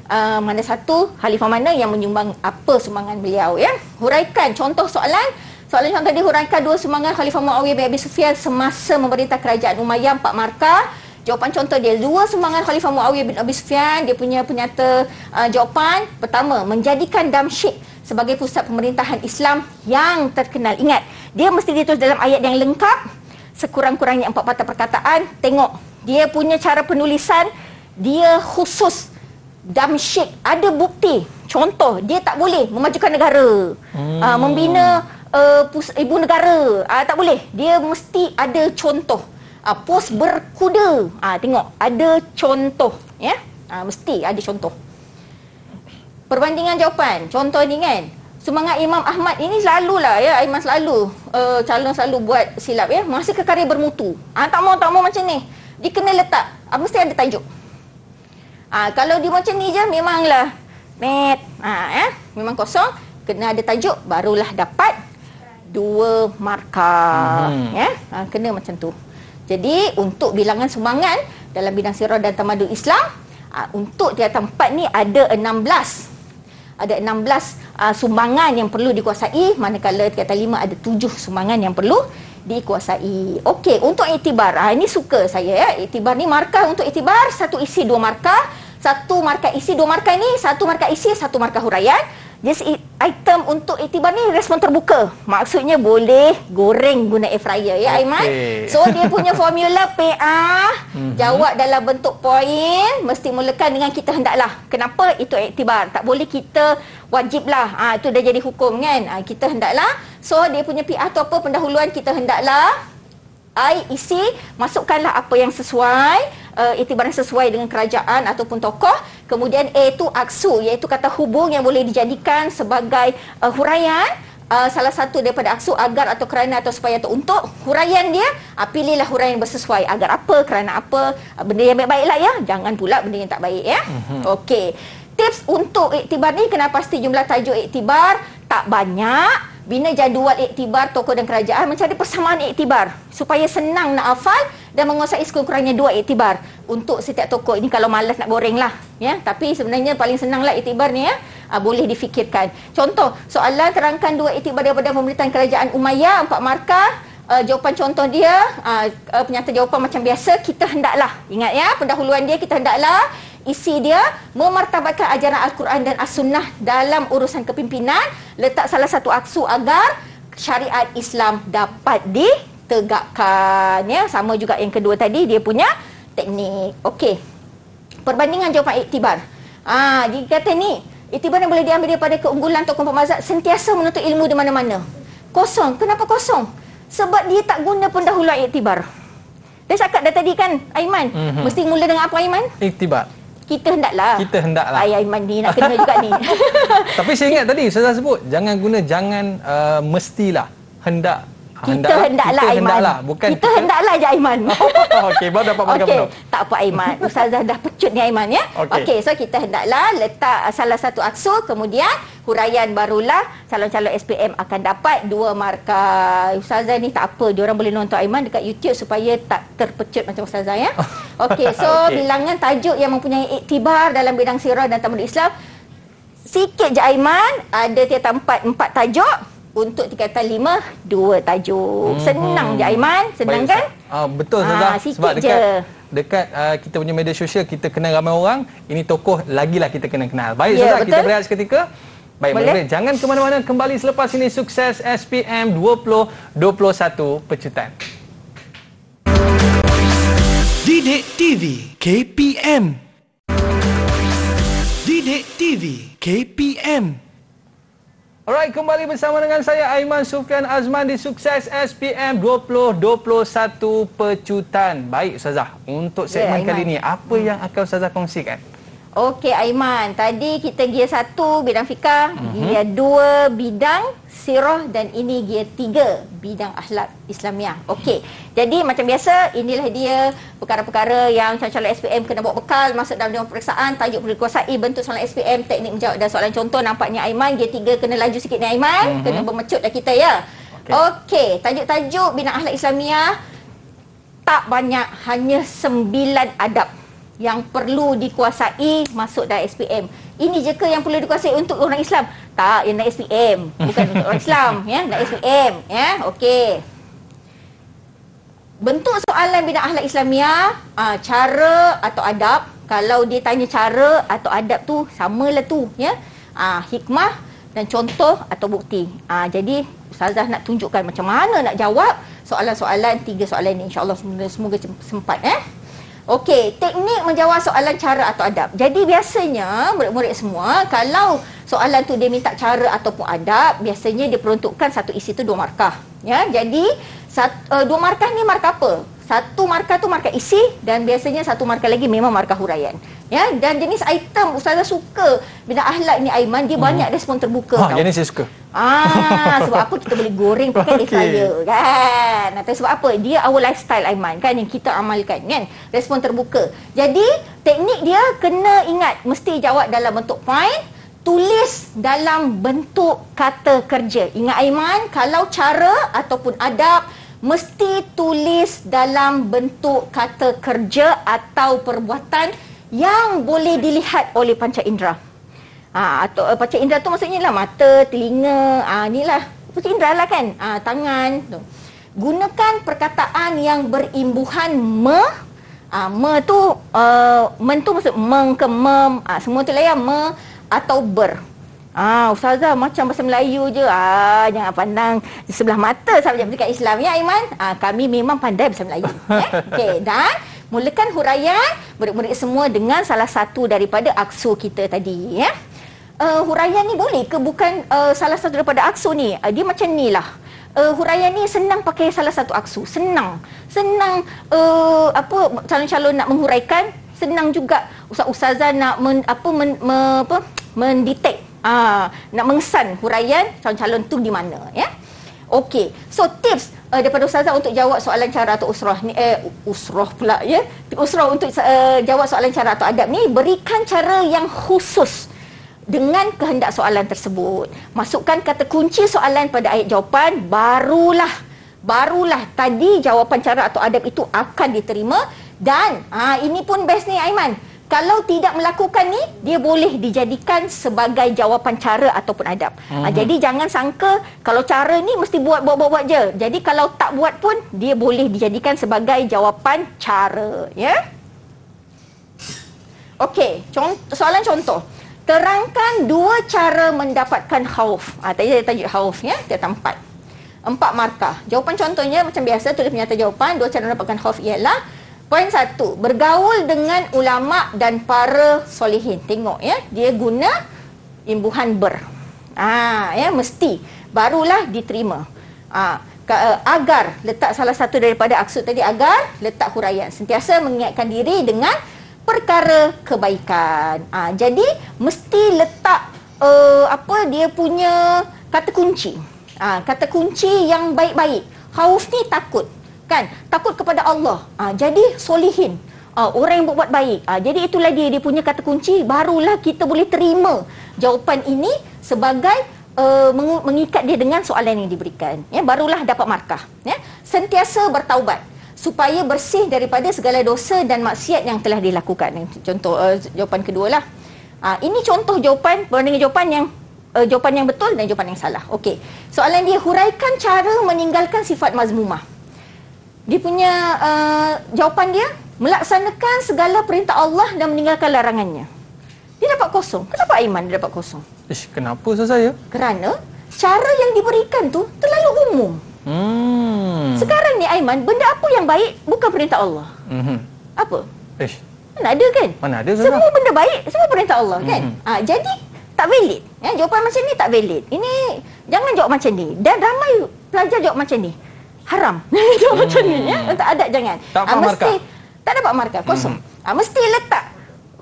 Uh, mana satu khalifah mana yang menyumbang apa sumbangan beliau ya. Huraikan contoh soalan. Soalan yang tadi, huraikan dua sumbangan khalifah Muawiyah bin Abi Sufyan semasa memerintah kerajaan Umayyah, empat markah. Jawapan contoh dia, dua sumbangan khalifah Muawiyah bin Abi Sufyan, dia punya penyata uh, jawapan. Pertama, menjadikan Damsyik sebagai pusat pemerintahan Islam yang terkenal. Ingat, dia mesti ditulis dalam ayat yang lengkap, sekurang-kurangnya empat patah perkataan. Tengok dia punya cara penulisan, dia khusus Damsyik, ada bukti. Contoh, dia tak boleh memajukan negara, hmm. uh, membina uh, ibu negara, uh, tak boleh. Dia mesti ada contoh. uh, Pos berkuda, uh, tengok, ada contoh ya. uh, Mesti ada contoh. Perbandingan jawapan, contoh ni kan, sumbangan Imam Ahmad ini selalulah ya, Aiman selalu uh, calon selalu buat silap ya. Masih kekaria bermutu. Ah, tak mau tak mau macam ni. Dia kena letak, ah, mesti ada tajuk. Ah, kalau dia macam ni je memanglah net. Ah ya, memang kosong, kena ada tajuk barulah dapat dua markah. Hmm. Ya. Ah, kena macam tu. Jadi untuk bilangan sumbangan dalam bidang sirah dan tamadun Islam, ah, untuk di atas empat ni ada enam belas. Ada enam belas uh, sumbangan yang perlu dikuasai, manakala di atas lima ada tujuh sumbangan yang perlu dikuasai. Okey, untuk iktibar, ha, ini suka saya ya. Iktibar ni markah untuk iktibar, satu isi dua markah. Satu markah isi, dua markah ni. Satu markah isi, satu markah huraian. Just item untuk iktibar ni respon terbuka. Maksudnya boleh goreng guna air fryer ya Aiman. Okay. So dia punya formula P A, mm-hmm. jawab dalam bentuk poin, mesti mulakan dengan kita hendaklah. Kenapa? Itu iktibar. Tak boleh kita wajiblah. Ah, ha, itu dah jadi hukum kan. Ha, kita hendaklah. So dia punya P A tu apa? Pendahuluan kita hendaklah. I isi, masukkanlah apa yang sesuai, uh, iktibar yang sesuai dengan kerajaan ataupun tokoh. Kemudian A itu aksu, iaitu kata hubung yang boleh dijadikan sebagai uh, huraian. Uh, salah satu daripada aksu, agar atau kerana atau supaya atau untuk. Huraian dia, uh, pilihlah huraian yang bersesuai. Agar apa, kerana apa, uh, benda yang baik-baiklah ya. Jangan pula benda yang tak baik ya. Uh-huh. Okey. Tips untuk iktibar ni, kena pasti jumlah tajuk iktibar tak banyak. Bina jadual iktibar tokoh dan kerajaan, mencari persamaan iktibar supaya senang nak hafal dan menguasai sekurang-kurangnya dua iktibar untuk setiap tokoh. Ini kalau malas nak goreng lah ya, tapi sebenarnya paling senang lah iktibar ni ya. Ha, boleh difikirkan. Contoh soalan, terangkan dua iktibar daripada pemerintahan kerajaan Umayyah, empat markah. Uh, jawapan contoh dia, uh, uh, penyata jawapan macam biasa, kita hendaklah. Ingat ya, pendahuluan dia kita hendaklah. Isi dia, memartabatkan ajaran Al-Quran dan As-Sunnah dalam urusan kepimpinan. Letak salah satu aksu agar syariat Islam dapat ditegakkan ya. Sama juga yang kedua tadi, dia punya teknik. Okey, perbandingan jawapan iktibar. Ah, dia kata ni, iktibar yang boleh diambil daripada keunggulan tokoh pemazhab sentiasa menuntut ilmu di mana-mana. Kosong. Kenapa kosong? Sebab dia tak guna pendahuluan iktibar. Dia cakap dah tadi kan Aiman, mm-hmm. mesti mula dengan apa Aiman? Iktibar. Kita hendaklah. Kita hendaklah. Ayah Aiman ni nak kena juga ni. Tapi saya ingat tadi Ustazah sebut, jangan guna, jangan, uh, mestilah, hendak, Kita hendaklah Aiman. Kita hendaklah, bukan kita hendaklah je Aiman. Okey, baru dapat makan penuh. Tak apa Aiman. Ustazah dah pecut ni Aiman ya. Okey, so kita hendaklah letak salah satu aksur, kemudian huraian, barulah calon-calon S P M akan dapat dua markah. Ustazah ni tak apa, diorang boleh nonton Aiman dekat YouTube supaya tak terpecut macam Ustazah ya. Okey, so okay. bilangan tajuk yang mempunyai iktibar dalam bidang sirah dan tamadun Islam. Sikit je Aiman, ada tiada empat, empat tajuk. Untuk tingkatan lima, dua tajuk. Senang hmm. je Aiman, senang. Baik, kan? Ah, betul Ustazah. Ah, sebab dekat, dekat uh, kita punya media sosial, kita kenal ramai orang. Ini tokoh lagilah kita kena kenal. Baik Ustazah, yeah, kita berehat seketika. Baik, boleh? Jangan ke mana-mana, kembali selepas ini. Sukses S P M dua ribu dua puluh satu Pecutan. Didik T V K P M. Didik T V K P M. Alright, kembali bersama dengan saya Aiman Sufian Azman di Sukses S P M dua ribu dua puluh satu Pecutan. Baik Ustazah, untuk segmen yeah, kali ini apa hmm. yang akan Ustazah kongsikan? Okey Aiman, tadi kita gear satu bidang fikah, mm-hmm. gear dua bidang sirah, dan ini gear tiga bidang akhlak Islamiah. Okey, jadi macam biasa inilah dia perkara-perkara yang calon-calon S P M kena bawa bekal masuk dalam dewan peperiksaan. Tajuk perlu dikuasai, bentuk soalan S P M, teknik menjawab dan soalan contoh. Nampaknya Aiman gear tiga kena laju sikit ni Aiman, mm-hmm. kena bermecut dah kita ya. Okey, okay. Tajuk-tajuk bidang akhlak Islamiah tak banyak, hanya sembilan adab yang perlu dikuasai masuk dalam S P M. Ini je ke yang perlu dikuasai untuk orang Islam? Tak, yang dalam S P M, bukan untuk orang Islam ya, dalam S P M ya. Okey. Bentuk soalan bidang akhlak Islamiah, aa, cara atau adab. Kalau dia tanya cara atau adab tu samalah tu ya. Aa, hikmah dan contoh atau bukti. Aa, jadi Ustazah nak tunjukkan macam mana nak jawab soalan-soalan tiga soalan ni. Insya-Allah semoga, semoga sempat eh. Okey, teknik menjawab soalan cara atau adab. Jadi biasanya murid-murid semua, kalau soalan tu dia minta cara ataupun adab, biasanya dia peruntukkan satu isi tu dua markah. Ya, jadi satu, uh, dua markah ni markah apa? Satu markah tu markah isi, dan biasanya satu markah lagi memang markah huraian. Ya, dan jenis item Ustazah suka bidang akhlak ni Aiman, dia hmm. banyak respon terbuka. Ha, jenis saya suka. Ah, sebab apa kita boleh goreng pakai okay. saya kan? Atau sebab apa? Dia our lifestyle Aiman kan, yang kita amalkan kan? Respon terbuka. Jadi teknik dia kena ingat, mesti jawab dalam bentuk point, tulis dalam bentuk kata kerja. Ingat Aiman, kalau cara ataupun adab mesti tulis dalam bentuk kata kerja atau perbuatan yang boleh dilihat oleh panca indera. Ha, atau uh, panca indera tu maksudnya lah mata, telinga, ha, ni lah panca indera lah kan, ha, tangan tu. Gunakan perkataan yang berimbuhan me, ha, me tu, uh, men tu maksud meng ke mem, ha, semua tu lah ya, me atau ber. Ah, Ustazah macam bahasa Melayu je. Ah, jangan pandang sebelah mata sahabat dekat Islam ya Aiman. Ah, kami memang pandai bahasa Melayu. Eh? Okey, dan mulakan huraian murid-murid semua dengan salah satu daripada aksur kita tadi ya. Uh, huraian ni boleh ke bukan uh, salah satu daripada aksur ni? Uh, dia macam nilah. Uh, huraian ni senang pakai salah satu aksur. Senang. Senang uh, apa calon-calon nak menghuraikan, senang juga ustaz-ustazah nak men, apa men, me, apa mendetek. Ah, nak mengesan huraian calon-calon tu di mana ya. Okey, so tips uh, daripada Ustazah untuk jawab soalan cara atau usrah ni, eh usrah pula ya. Usrah untuk uh, jawab soalan cara atau adab ni, berikan cara yang khusus dengan kehendak soalan tersebut. Masukkan kata kunci soalan pada ayat jawapan, barulah barulah tadi jawapan cara atau adab itu akan diterima. Dan ah, ini pun best ni Aiman. Kalau tidak melakukan ni, dia boleh dijadikan sebagai jawapan cara ataupun adab. Mm-hmm. Ha, jadi jangan sangka kalau cara ni mesti buat buat buat, buat je. Jadi kalau tak buat pun dia boleh dijadikan sebagai jawapan cara, ya. Yeah? Okey, soalan contoh. Terangkan dua cara mendapatkan khauf. Ah, ha, tadi saya tajuk khauf ya, kita empat. Empat markah. Jawapan contohnya macam biasa, tulis penyata jawapan. Dua cara mendapatkan khauf ialah poin satu, bergaul dengan ulama dan para solihin. Tengok ya, dia guna imbuhan ber. Ah, ya, mesti barulah diterima. Ah, agar letak salah satu daripada aksud tadi, agar letak huraian. Sentiasa mengingatkan diri dengan perkara kebaikan. Ah, jadi mesti letak uh, apa dia punya kata kunci. Ah, kata kunci yang baik-baik. Khauf ni takut, kan? Takut kepada Allah. Ha, jadi solihin. Uh, orang yang buat baik. Uh, jadi itulah dia, dia punya kata kunci. Barulah kita boleh terima jawapan ini sebagai uh, mengikat dia dengan soalan yang diberikan. Ya, barulah dapat markah. Ya. Sentiasa bertaubat supaya bersih daripada segala dosa dan maksiat yang telah dilakukan. Contoh uh, jawapan kedua lah. Uh, ini contoh jawapan berbanding jawapan yang uh, jawapan yang betul dan jawapan yang salah. Okey. Soalan dia, huraikan cara meninggalkan sifat mazmumah. Dia punya uh, jawapan dia, melaksanakan segala perintah Allah dan meninggalkan larangannya. Dia dapat kosong. Kenapa Aiman dia dapat kosong? Ish, kenapa saya? Kerana cara yang diberikan tu terlalu umum. Hmm. Sekarang ni Aiman, benda apa yang baik bukan perintah Allah? Mm-hmm. Apa? Ish. Mana ada kan? Mana ada saya? Semua benda baik, semua perintah Allah kan? Mm-hmm. Ha, jadi tak valid. Ya, jawapan macam ni tak valid. Ini jangan jawab macam ni. Dan ramai pelajar jawab macam ni. Haram. Jawab hmm. macam ni ya. Tak ada jangan. Tak ha, mesti markah. Tak dapat markah, kosong. Mm-hmm. Ha, mesti letak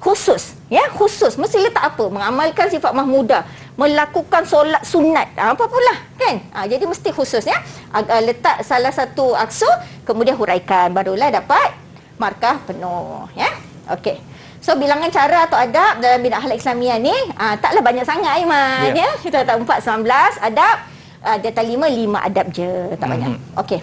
khusus. Ya, khusus. Mesti letak apa? Mengamalkan sifat mahmudah. Melakukan solat sunat. Ha, apa pula, kan? Ha, jadi mesti khusus, ya. Ha, letak salah satu aksur, kemudian huraikan. Barulah dapat markah penuh. Ya, okey. So, bilangan cara atau adab dalam bidang akhlak Islamiah ni, ha, taklah banyak sangat, Aiman. Yeah. Ya? Kita tak empat, sembilan belas adab. Ha, data lima, lima adab je. Tak mm-hmm. banyak. Okey.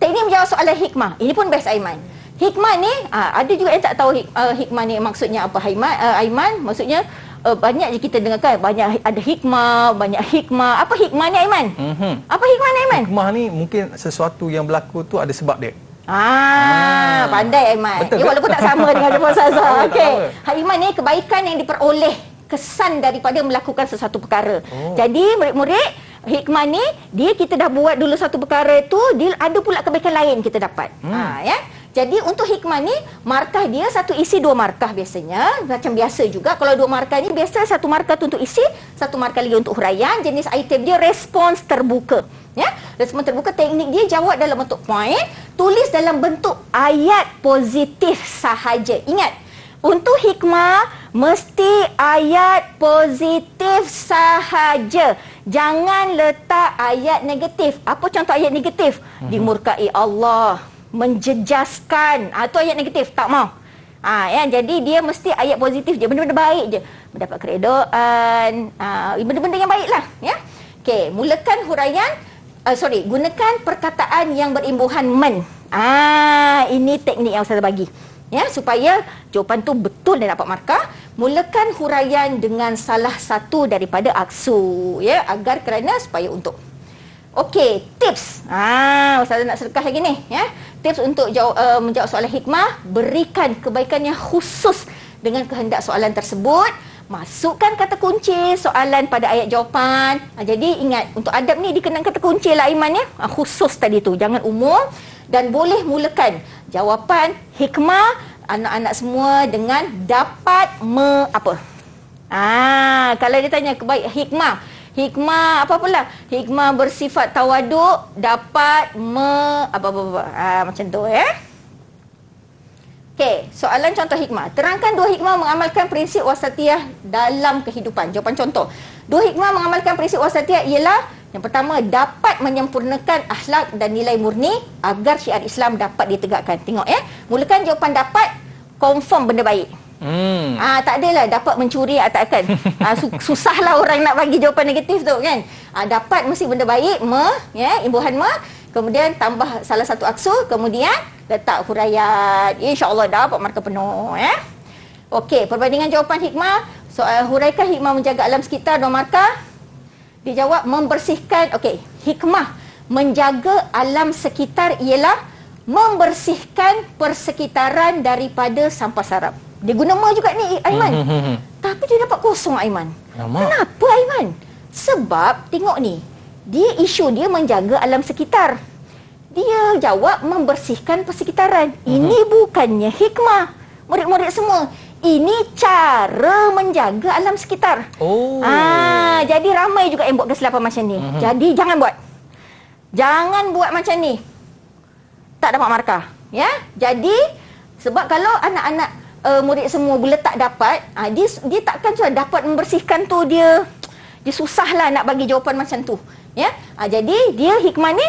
Teknik menjawab soalan hikmah. Ini pun best, Aiman. Hikmah ni, ada juga yang tak tahu hikmah ni maksudnya apa, Aiman. Aiman, maksudnya banyak je kita dengarkan. Banyak ada hikmah, banyak hikmah. Apa hikmah ni, Aiman? Mm-hmm. Apa hikmah ni, Aiman? Hikmah ni mungkin sesuatu yang berlaku tu ada sebab dia. Ah, ah. Pandai, Aiman. Betul, ya, walaupun tak sama dengan jawapan Saza. Okey. Hikmah ni kebaikan yang diperoleh kesan daripada melakukan sesuatu perkara. Oh. Jadi, murid-murid, hikmah ni, dia kita dah buat dulu satu perkara tu, dia ada pula kebaikan lain kita dapat. Hmm. Ha, ya? Jadi untuk hikmah ni, markah dia satu isi dua markah biasanya. Macam biasa juga, kalau dua markah ni, biasa satu markah tu untuk isi, satu markah lagi untuk huraian. Jenis item dia respons terbuka. Ya? Respons terbuka, teknik dia jawab dalam bentuk point, tulis dalam bentuk ayat positif sahaja. Ingat, untuk hikmah, mesti ayat positif sahaja. Jangan letak ayat negatif. Apa contoh ayat negatif? Mm-hmm. Dimurkai Allah, menjejaskan. Ha, itu ayat negatif, tak mahu. Ha, ya? Jadi, dia mesti ayat positif je, benda-benda baik je. Mendapat keredaan, ha, benda-benda yang baiklah. Ya? Okay, mulakan huraian, uh, sorry, gunakan perkataan yang berimbuhan men. Ha, ini teknik yang saya bagi. Ya, supaya jawapan tu betul dan dapat markah. Mulakan huraian dengan salah satu daripada aksur, ya, agar kerana supaya untuk. Okey, tips. Ah, ustaz nak sedekah lagi ni, ya. Tips untuk jawab, uh, menjawab soalan hikmah, berikan kebaikan yang khusus dengan kehendak soalan tersebut. Masukkan kata kunci soalan pada ayat jawapan. Ha, jadi ingat, untuk adab ni dikenan kata kunci lah, Aiman, ya. Ha, khusus tadi tu, jangan umum. Dan boleh mulakan jawapan hikmah anak-anak semua dengan dapat me apa. Ah, ha, kalau dia tanya kebaik hikmah, hikmah apa pula? Hikmah bersifat tawaduk, dapat me apa apa, apa. Ha, macam tu, ya. Okey, soalan contoh hikmah. Terangkan dua hikmah mengamalkan prinsip wasatiyah dalam kehidupan. Jawapan contoh. Dua hikmah mengamalkan prinsip wasatiyah ialah yang pertama, dapat menyempurnakan akhlak dan nilai murni agar syiar Islam dapat ditegakkan. Tengok, ya. Mulakan jawapan dapat, confirm benda baik. Hmm. Ah, tak adalah dapat mencuri, tak akan. Ah, su susahlah orang nak bagi jawapan negatif tu, kan. Ah, dapat mesti benda baik, me, ya, imbuhan me. Kemudian tambah salah satu aksur, kemudian letak huraian. InsyaAllah dapat markah penuh, ya. Okey, perbandingan jawapan hikmah. Soal huraikan hikmah menjaga alam sekitar, dua markah. Dijawab membersihkan. Okey, hikmah menjaga alam sekitar ialah membersihkan persekitaran daripada sampah sarap. Dia guna me juga ni, Aiman. Tapi dia dapat kosong, Aiman. Lama. Kenapa, Aiman? Sebab tengok ni, dia isu dia menjaga alam sekitar. Dia jawab membersihkan persekitaran. Mm-hmm. Ini bukannya hikmah. Murid-murid semua, ini cara menjaga alam sekitar. Oh. Ah, jadi ramai juga yang buat kesilapan macam ni. Mm-hmm. Jadi jangan buat. Jangan buat macam ni. Tak dapat markah, ya. Jadi sebab kalau anak-anak uh, murid semua bila tak dapat, ah, dia dia takkan sudah dapat membersihkan tu, dia dia susahlah nak bagi jawapan macam tu. Ya, ha, jadi dia hikmah ni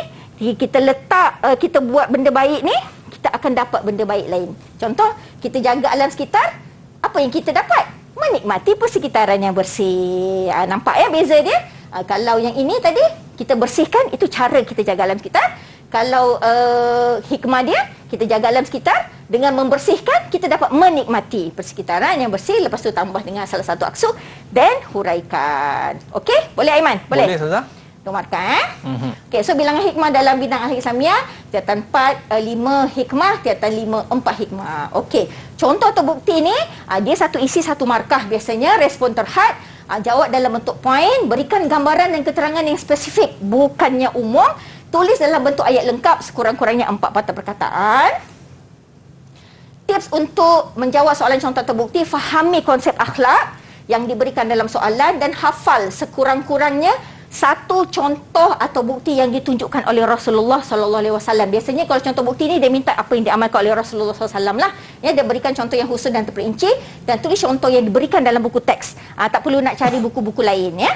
kita letak, uh, kita buat benda baik ni, kita akan dapat benda baik lain. Contoh, kita jaga alam sekitar, apa yang kita dapat? Menikmati persekitaran yang bersih. Ha, nampak ya beza dia? Ha, kalau yang ini tadi, kita bersihkan, itu cara kita jaga alam sekitar. Kalau uh, hikmah dia, kita jaga alam sekitar, dengan membersihkan, kita dapat menikmati persekitaran yang bersih. Lepas tu tambah dengan salah satu aksub, dan huraikan. Okey? Boleh Aiman? Boleh? Boleh, Ustazah. Nomarkan, eh? Mm-hmm. Okey, so bilangan hikmah dalam bidang akhlak Islamiah, tiatan empat, lima hikmah, tiatan lima, empat hikmah. Okey, contoh atau bukti ni, dia satu isi satu markah biasanya, respon terhad, jawab dalam bentuk poin, berikan gambaran dan keterangan yang spesifik, bukannya umum, tulis dalam bentuk ayat lengkap, sekurang-kurangnya empat patah perkataan. Tips untuk menjawab soalan contoh atau bukti, fahami konsep akhlak yang diberikan dalam soalan dan hafal sekurang-kurangnya satu contoh atau bukti yang ditunjukkan oleh Rasulullah sallallahu alaihi wasallam. Biasanya kalau contoh bukti ni dia minta apa yang diamalkan oleh Rasulullah sallallahu alaihi wasallam lah. Ya, dia berikan contoh yang khusus dan terperinci dan tulis contoh yang diberikan dalam buku teks. Ha, tak perlu nak cari buku-buku lain ya.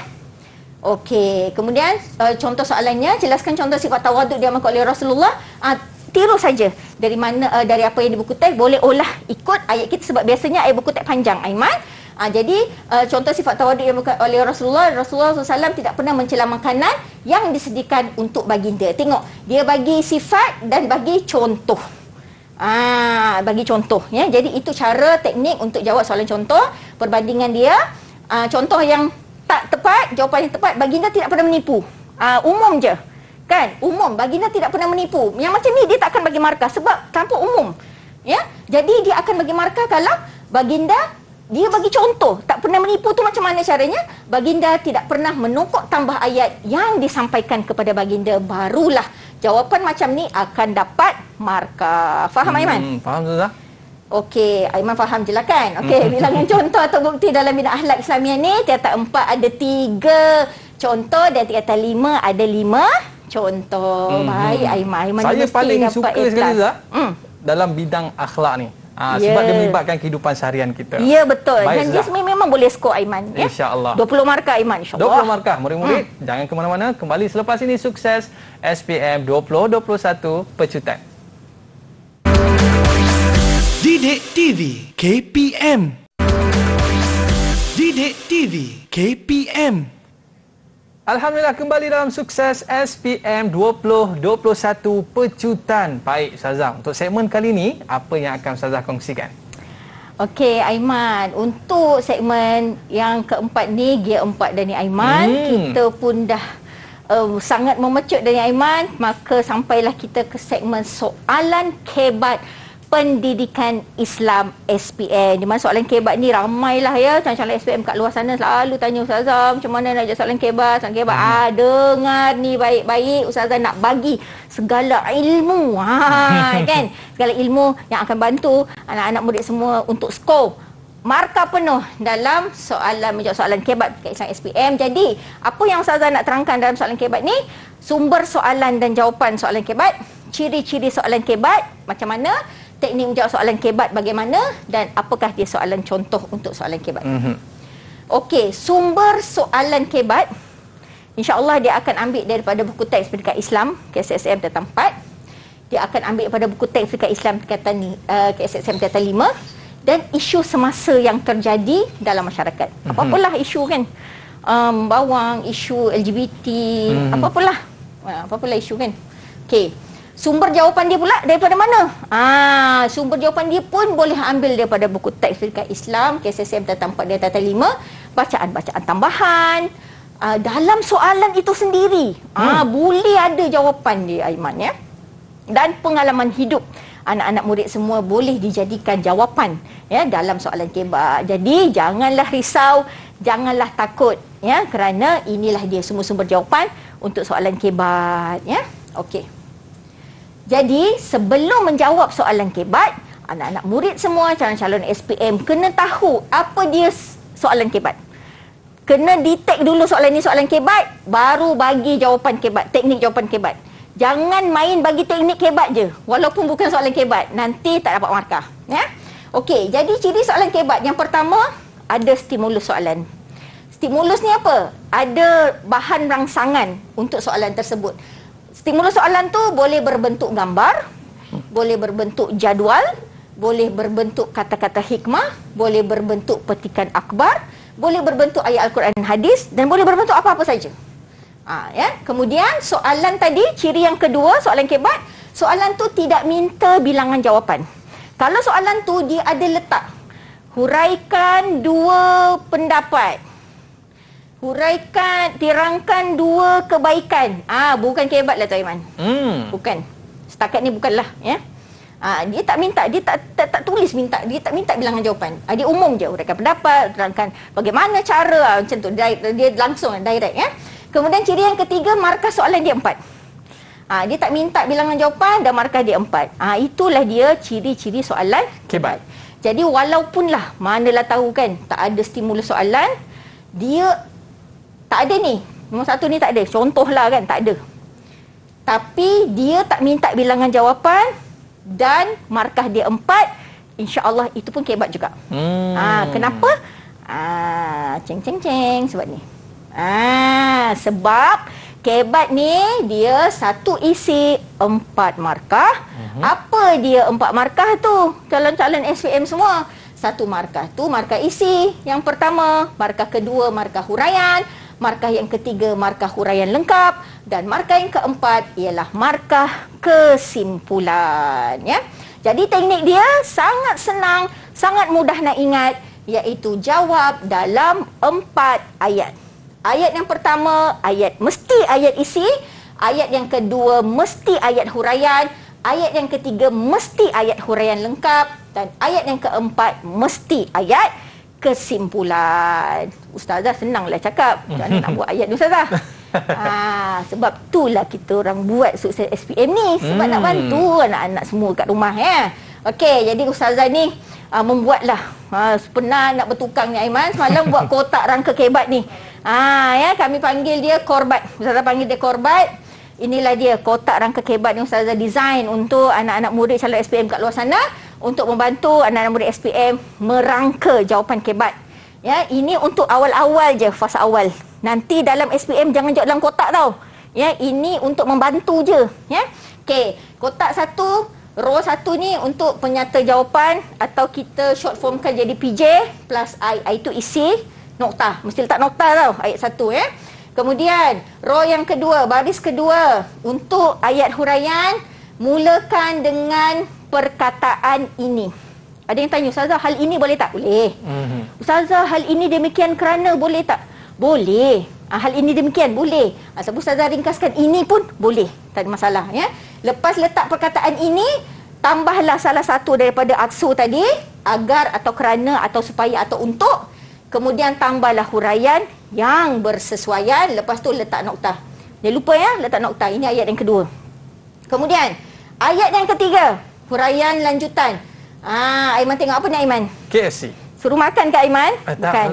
Okey, kemudian uh, contoh soalannya, jelaskan contoh sifat tawaduk diamalkan oleh Rasulullah. Ha, tiru saja dari mana uh, dari apa yang di buku teks, boleh olah ikut ayat kita sebab biasanya ayat buku teks panjang, Aiman. Ha, jadi uh, contoh sifat tawaduk yang bukan oleh Rasulullah, Rasulullah sallallahu alaihi wasallam tidak pernah mencela makanan yang disediakan untuk baginda. Tengok, dia bagi sifat dan bagi contoh. Ah, ha, bagi contoh ya. Jadi itu cara teknik untuk jawab soalan contoh. Perbandingan dia, uh, contoh yang tak tepat, jawapan yang tepat, baginda tidak pernah menipu. Uh, umum je. Kan? Umum, baginda tidak pernah menipu. Yang macam ni dia tak akan bagi markah sebab tanpa umum. Ya. Jadi dia akan bagi markah kalau baginda, dia bagi contoh, tak pernah menipu tu macam mana caranya? Baginda tidak pernah menukuk tambah ayat yang disampaikan kepada baginda. Barulah jawapan macam ni akan dapat markah. Faham hmm, Aiman? Faham Ustazah. Okey, Aiman faham je lah kan? Okey, bilangan contoh atau bukti dalam bidang akhlak Islamiah ni, tiada empat ada tiga contoh dan tiada lima ada lima contoh. Hmm. Baik Aiman. Aiman saya paling suka sekali Ustazah hmm. dalam bidang akhlak ni. Ah, yeah. Sebab dia melibatkan kehidupan seharian kita. Ya yeah, betul. Baik, dan Jasmine memang boleh skor Aiman ya. InsyaAllah dua puluh markah Aiman, insyaAllah dua puluh markah. Murid-murid hmm. jangan ke mana-mana. Kembali selepas ini Sukses S P M dua ribu dua puluh satu Pecutan. Didik T V K P M. Didik T V K P M. Alhamdulillah kembali dalam Sukses S P M dua ribu dua puluh satu Pecutan. Baik Ustazah, untuk segmen kali ini apa yang akan Ustazah kongsikan? Okey Aiman, untuk segmen yang keempat ni, gear empat dari Aiman, hmm. kita pun dah uh, sangat memecut dari Aiman, maka sampailah kita ke segmen soalan kebat Pendidikan Islam S P M. Di mana soalan kebat ni ramailah ya. Calon-calon S P M kat luar sana selalu tanya Ustazah macam mana nak jawab soalan kebat. Soalan kebat hmm. ah, dengar ni baik-baik, Ustazah nak bagi segala ilmu. Ha, kan? Segala ilmu yang akan bantu anak-anak murid semua untuk skor markah penuh dalam soalan menjawab soalan kebat Pendidikan Islam S P M. Jadi, apa yang Ustazah nak terangkan dalam soalan kebat ni? Sumber soalan dan jawapan soalan kebat, ciri-ciri soalan kebat macam mana, teknik menjawab soalan kebat bagaimana, dan apakah dia soalan contoh untuk soalan kebat. Mm-hmm. Okey, sumber soalan kebat insya-Allah dia akan ambil daripada buku teks Pendidikan Islam K S S M tingkatan empat. Dia akan ambil daripada buku teks Pendidikan Islam tingkatan uh, K S S M tingkatan lima dan isu semasa yang terjadi dalam masyarakat. Mm-hmm. Apa-apalah isu kan. Um, bawang, isu L G B T, mm-hmm. apa-apalah. Apa-apalah isu kan. Okey. Sumber jawapan dia pula daripada mana? Ah, sumber jawapan dia pun boleh ambil daripada buku teks Pendidikan Islam K S S M tingkatan empat dan tingkatan lima, bacaan-bacaan tambahan. Ah, dalam soalan itu sendiri, hmm. ah boleh ada jawapan dia Aiman ya. Dan pengalaman hidup anak-anak murid semua boleh dijadikan jawapan ya dalam soalan kebat. Jadi janganlah risau, janganlah takut ya, kerana inilah dia semua sumber jawapan untuk soalan kebat ya. Okey. Jadi, sebelum menjawab soalan kebat, anak-anak murid semua, calon-calon S P M kena tahu apa dia soalan kebat. Kena detect dulu soalan ni soalan kebat, baru bagi jawapan kebat, teknik jawapan kebat. Jangan main bagi teknik kebat je, walaupun bukan soalan kebat. Nanti tak dapat markah. Ya? Okey, jadi ciri soalan kebat. Yang pertama, ada stimulus soalan. Stimulus ni apa? Ada bahan rangsangan untuk soalan tersebut. Stimulus soalan tu boleh berbentuk gambar, boleh berbentuk jadual, boleh berbentuk kata-kata hikmah, boleh berbentuk petikan akhbar, boleh berbentuk ayat Al-Quran dan hadis, dan boleh berbentuk apa-apa saja. Ha, ya? Kemudian soalan tadi, ciri yang kedua, soalan kebat, soalan tu tidak minta bilangan jawapan. Kalau soalan tu dia ada letak, huraikan dua pendapat, huraikan, terangkan dua kebaikan. Ah, ha, bukan kebatlah Tuan Aiman. Hmm. Bukan. Setakat ni bukanlah, ya. Ha, dia tak minta, dia tak, tak, tak tulis minta, dia tak minta bilangan jawapan. Ha, dia umum je, uraikan pendapat, terangkan bagaimana cara, ha, macam tu, direct, dia langsung, direct, ya. Kemudian ciri yang ketiga, markah soalan dia empat. Ha, dia tak minta bilangan jawapan dan markah dia empat. Ha, itulah dia ciri-ciri soalan kebat. Jadi walaupunlah, manalah tahu kan, tak ada stimulus soalan, dia tak ada ni, nombor satu ni tak ada, contohlah kan, tak ada. Tapi dia tak minta bilangan jawapan, dan markah dia empat, insya-Allah itu pun kebat juga. Hmm. Ha, kenapa? Ah, ceng ceng ceng sebab ni. Ah, sebab kebat ni dia satu isi empat markah. Uh-huh. Apa dia empat markah tu? Calon-calon S P M semua, satu markah tu markah isi yang pertama, markah kedua markah huraian, markah yang ketiga markah huraian lengkap, dan markah yang keempat ialah markah kesimpulan, ya. Jadi teknik dia sangat senang, sangat mudah nak ingat, iaitu jawab dalam empat ayat. Ayat yang pertama, ayat mesti ayat isi, ayat yang kedua mesti ayat huraian, ayat yang ketiga mesti ayat huraian lengkap, dan ayat yang keempat mesti ayat kesimpulan. Ustazah senanglah cakap, macam mana nak buat ayat ni Ustazah? Ha, sebab itulah kita orang buat sukses S P M ni, sebab hmm. nak bantu anak-anak semua kat rumah, ya. Okey, jadi Ustazah ni uh, membuatlah, ha, pernah nak bertukang ni Aiman, semalam buat kotak rangka kebat ni. Ha, ya, kami panggil dia korbat, Ustazah panggil dia korbat. Inilah dia kotak rangka kebat yang Ustazah design untuk anak-anak murid calon S P M kat luar sana, untuk membantu anak-anak murid S P M merangka jawapan kebat. Ya, ini untuk awal-awal je, fasa awal. Nanti dalam S P M jangan jawab dalam kotak tau. Ya, ini untuk membantu je, ya. Okey, kotak satu, row satu ni untuk penyata jawapan, atau kita short formkan jadi P J plus I. I itu isi, noktah. Mesti letak noktah tau ayat satu, ya. Kemudian, row yang kedua, baris kedua untuk ayat huraian, mulakan dengan perkataan ini. Ada yang tanya, Ustazah hal ini boleh tak? Boleh. Mm-hmm. Ustazah hal ini demikian kerana boleh tak? Boleh. Ah, hal ini demikian boleh. Ah, sebab Ustazah ringkaskan ini pun boleh. Tak ada masalah, ya. Lepas letak perkataan ini, tambahlah salah satu daripada aksur tadi, agar atau kerana atau supaya atau untuk. Kemudian tambahlah huraian yang bersesuaian. Lepas tu letak noktah. Jangan lupa, ya, letak noktah. Ini ayat yang kedua. Kemudian ayat yang ketiga, huraian lanjutan. Ah, Aiman tengok apa ni Aiman? K F C. Suruh makan ke Aiman? Eh, bukan.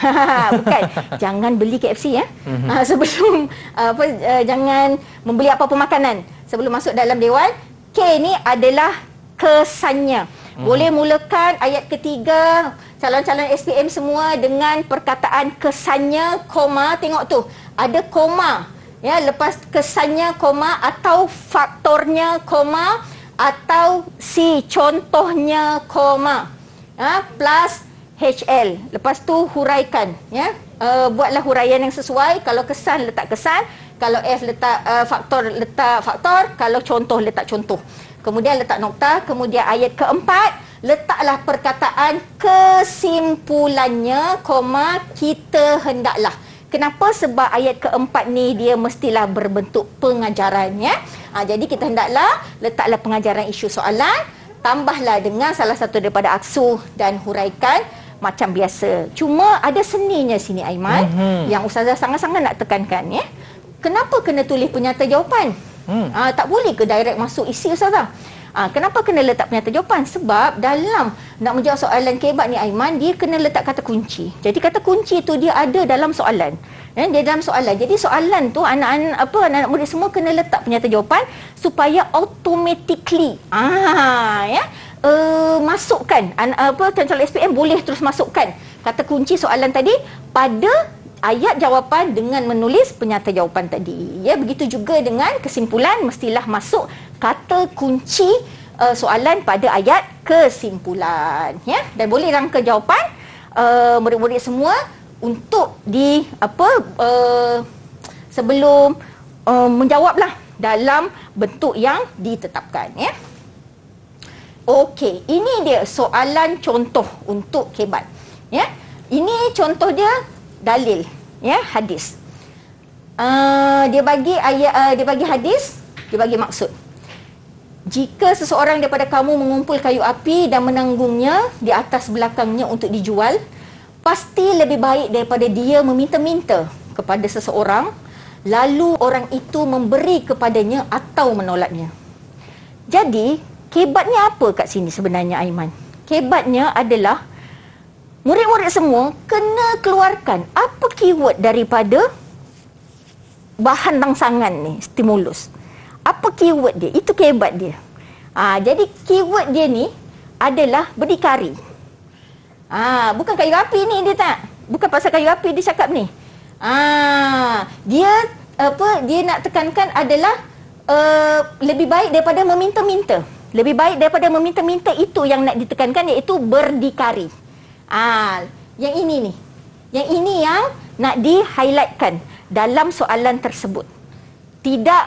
Tak, bukan. Jangan beli K F C, ya. Mm-hmm. Ah, sebelum apa, uh, jangan membeli apa-apa makanan sebelum masuk dalam dewan. K ni adalah kesannya. Mm-hmm. Boleh mulakan ayat ketiga calon-calon S P M semua dengan perkataan kesannya, koma, tengok tu. Ada koma. Ya, lepas kesannya koma, atau faktornya koma, atau si contohnya koma, ha, plus H L. Lepas tu huraikan, ya. Uh, buatlah huraian yang sesuai. Kalau kesan letak kesan, kalau F letak uh, faktor letak faktor, kalau contoh letak contoh. Kemudian letak noktah. Kemudian ayat keempat, letaklah perkataan kesimpulannya koma, kita hendaklah. Kenapa? Sebab ayat keempat ni dia mestilah berbentuk pengajaran, ya. Ha, jadi kita hendaklah letaklah pengajaran isu soalan, tambahlah dengan salah satu daripada aksur dan huraikan macam biasa. Cuma ada seninya sini Aiman, mm-hmm, yang Ustazah sangat-sangat nak tekankan, ya. Kenapa kena tulis penyata jawapan? Mm. Ha, tak boleh ke direct masuk isi Ustazah? Ha, kenapa kena letak penyata jawapan? Sebab dalam nak menjawab soalan kebat ni Aiman, dia kena letak kata kunci. Jadi kata kunci tu dia ada dalam soalan, ya, dia dalam soalan. Jadi soalan tu anak-anak apa anak-anak murid semua kena letak penyata jawapan supaya automatically, ah, ya, uh, masukkan an, apa calon S P M boleh terus masukkan kata kunci soalan tadi pada ayat jawapan dengan menulis penyata jawapan tadi. Ya, begitu juga dengan kesimpulan mestilah masuk kata kunci uh, soalan pada ayat kesimpulan, ya. Dan boleh rangka jawapan uh, murid-murid semua untuk di apa uh, sebelum uh, menjawablah dalam bentuk yang ditetapkan, ya. Okey, ini dia soalan contoh untuk kebat, ya. Ini contoh dia dalil, ya, hadis. Uh, dia bagi ayat, uh, dia bagi hadis, dia bagi maksud. Jika seseorang daripada kamu mengumpul kayu api dan menanggungnya di atas belakangnya untuk dijual, pasti lebih baik daripada dia meminta-minta kepada seseorang, lalu orang itu memberi kepadanya atau menolaknya. Jadi, kebatnya apa kat sini sebenarnya, Aiman? Kebatnya adalah murid-murid semua kena keluarkan apa keyword daripada bahan rangsangan ni, stimulus. Apa keyword dia? Itu kehebat dia. Ha, jadi keyword dia ni adalah berdikari. Ha, bukan kayu api ni dia tak. Bukan pasal kayu api dia cakap ni. Ha, dia apa dia nak tekankan adalah uh, lebih baik daripada meminta-minta. Lebih baik daripada meminta-minta itu yang nak ditekankan, iaitu berdikari. Ah, yang ini ni. Yang ini yang nak di-highlightkan dalam soalan tersebut. Tidak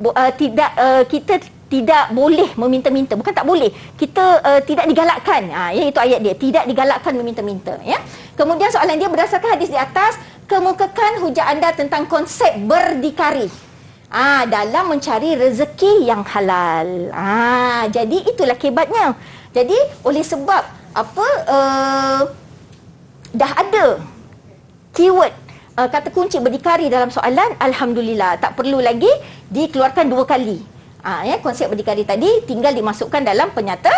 uh, tidak uh, kita tidak boleh meminta-minta. Bukan tak boleh. Kita uh, tidak digalakkan. Ah, iaitu ayat dia, tidak digalakkan meminta-minta, ya. Kemudian soalan dia berdasarkan hadis di atas, kemukakan hujah anda tentang konsep berdikari. Ah, dalam mencari rezeki yang halal. Ah, jadi itulah kebatnya. Jadi oleh sebab apa uh, dah ada keyword uh, kata kunci berdikari dalam soalan, alhamdulillah tak perlu lagi dikeluarkan dua kali. Ah, ya, konsep berdikari tadi tinggal dimasukkan dalam penyata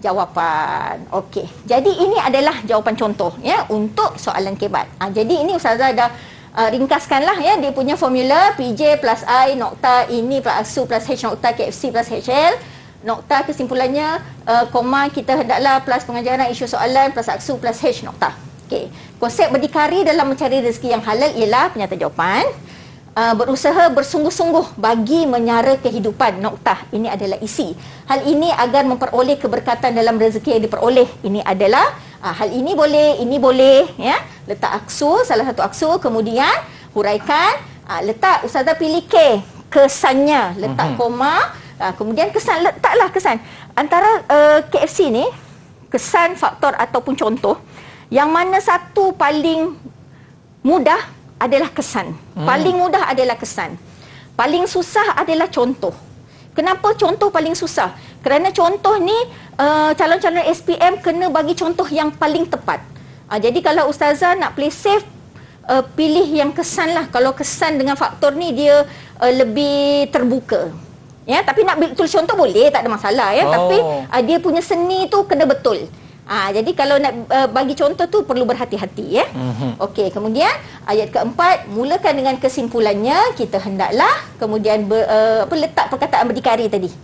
jawapan. Okey, jadi ini adalah jawapan contoh, ya, untuk soalan kebat. Ah, jadi ini ustazah dah uh, ringkaskanlah, ya, dia punya formula P J plus I nokta ini plus A S U plus H nokta K F C plus H L. Nokta kesimpulannya, uh, koma kita hendaklah plus pengajaran isu soalan plus aksu plus H nokta. Okey. Konsep berdikari dalam mencari rezeki yang halal ialah penyata jawapan. Uh, berusaha bersungguh-sungguh bagi menyara kehidupan nokta. Ini adalah isi. Hal ini agar memperoleh keberkatan dalam rezeki yang diperoleh. Ini adalah uh, hal ini boleh, ini boleh, ya. Letak aksu, salah satu aksu, kemudian huraikan, uh, letak ustazah pilih K, kesannya, letak mm-hmm. koma. Ha, kemudian kesan, letaklah kesan. Antara uh, K F C ni, kesan, faktor ataupun contoh, yang mana satu paling mudah adalah kesan. Hmm. Paling mudah adalah kesan. Paling susah adalah contoh. Kenapa contoh paling susah? Kerana contoh ni, uh, calon-calon S P M kena bagi contoh yang paling tepat. Uh, jadi kalau ustazah nak play safe, uh, pilih yang kesan lah. Kalau kesan dengan faktor ni, dia uh, lebih terbuka. Ya, tapi nak betul contoh boleh, tak ada masalah, ya. Oh. Tapi uh, dia punya seni tu kena betul. Uh, jadi kalau nak uh, bagi contoh tu perlu berhati-hati, ya. Mm-hmm. Okey, kemudian ayat keempat, mulakan dengan kesimpulannya, kita hendaklah, kemudian ber, uh, apa, letak perkataan berdikari tadi.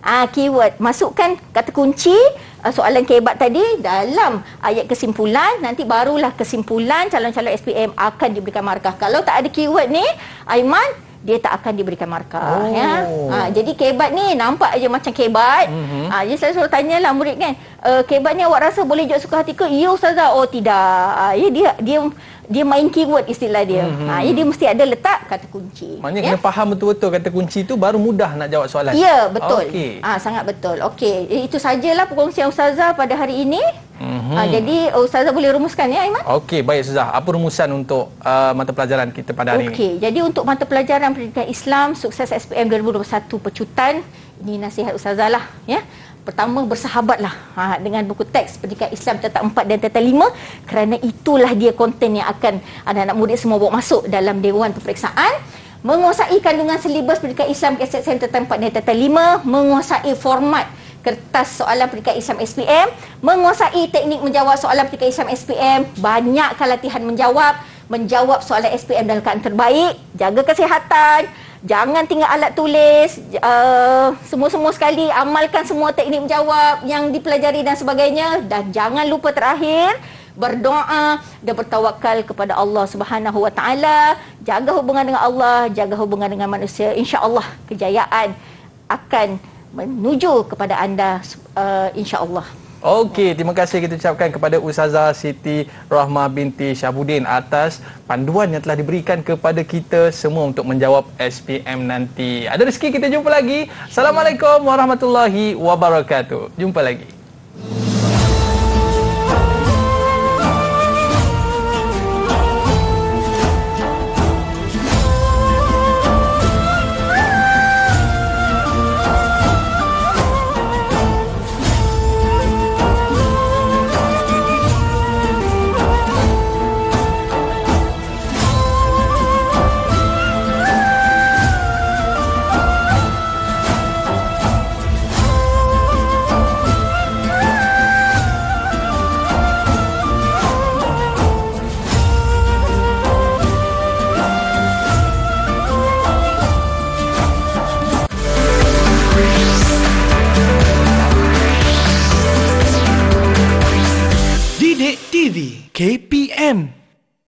Ah, uh, keyword, masukkan kata kunci uh, soalan kebat tadi dalam ayat kesimpulan, nanti barulah kesimpulan calon-calon S P M akan diberikan markah. Kalau tak ada keyword ni, Aiman, dia tak akan diberikan markah, oh. ya. Ha, jadi kebat ni nampak aje macam kebat. Mm-hmm. Ha, jadi saya selalu tanyalah murid kan, e, kebat ni awak rasa boleh jawab suka hati ke? Ya ustazah. Oh tidak. Ha, ya, dia dia dia main keyword istilah dia. Mm-hmm. Ha, ya, dia mesti ada letak kata kunci. Maknanya, ya, kena faham betul-betul kata kunci tu baru mudah nak jawab soalan. Ya, betul. Okay. Ha, sangat betul. Okey, itu sajalah perkongsian ustazah pada hari ini. Mm-hmm. Ha, jadi ustazah boleh rumuskan, ya, Aiman? Okey, baik ustazah. Apa rumusan untuk uh, mata pelajaran kita pada hari okay. ini? Okey, jadi untuk mata pelajaran Pendidikan Islam Sukses S P M dua ribu dua puluh satu Pecutan, ini nasihat ustazah lah, ya. Pertama, bersahabatlah ha, dengan buku teks Pendidikan Islam Tata empat dan Tata lima, kerana itulah dia konten yang akan anak-anak murid semua bawa masuk dalam Dewan Peperiksaan. Menguasai kandungan silibus Pendidikan Islam K S S M Tata empat dan Tata lima, menguasai format kertas soalan Pendidikan Islam S P M, menguasai teknik menjawab soalan Pendidikan Islam S P M, banyakkan latihan menjawab, menjawab soalan S P M dalam keadaan terbaik, jaga kesihatan, jangan tinggal alat tulis, uh, semua-semua sekali, amalkan semua teknik menjawab yang dipelajari dan sebagainya, dan jangan lupa terakhir, berdoa, dia bertawakal kepada Allah Subhanahu Wa Taala, jaga hubungan dengan Allah, jaga hubungan dengan manusia, insya-Allah kejayaan akan menuju kepada anda uh, insya-Allah. Okey, terima kasih kita ucapkan kepada Ustazah Siti Rahmah binti Syahbudin atas panduan yang telah diberikan kepada kita semua untuk menjawab S P M nanti. Ada rezeki kita jumpa lagi. Assalamualaikum warahmatullahi wabarakatuh. Jumpa lagi. Didik T V K P M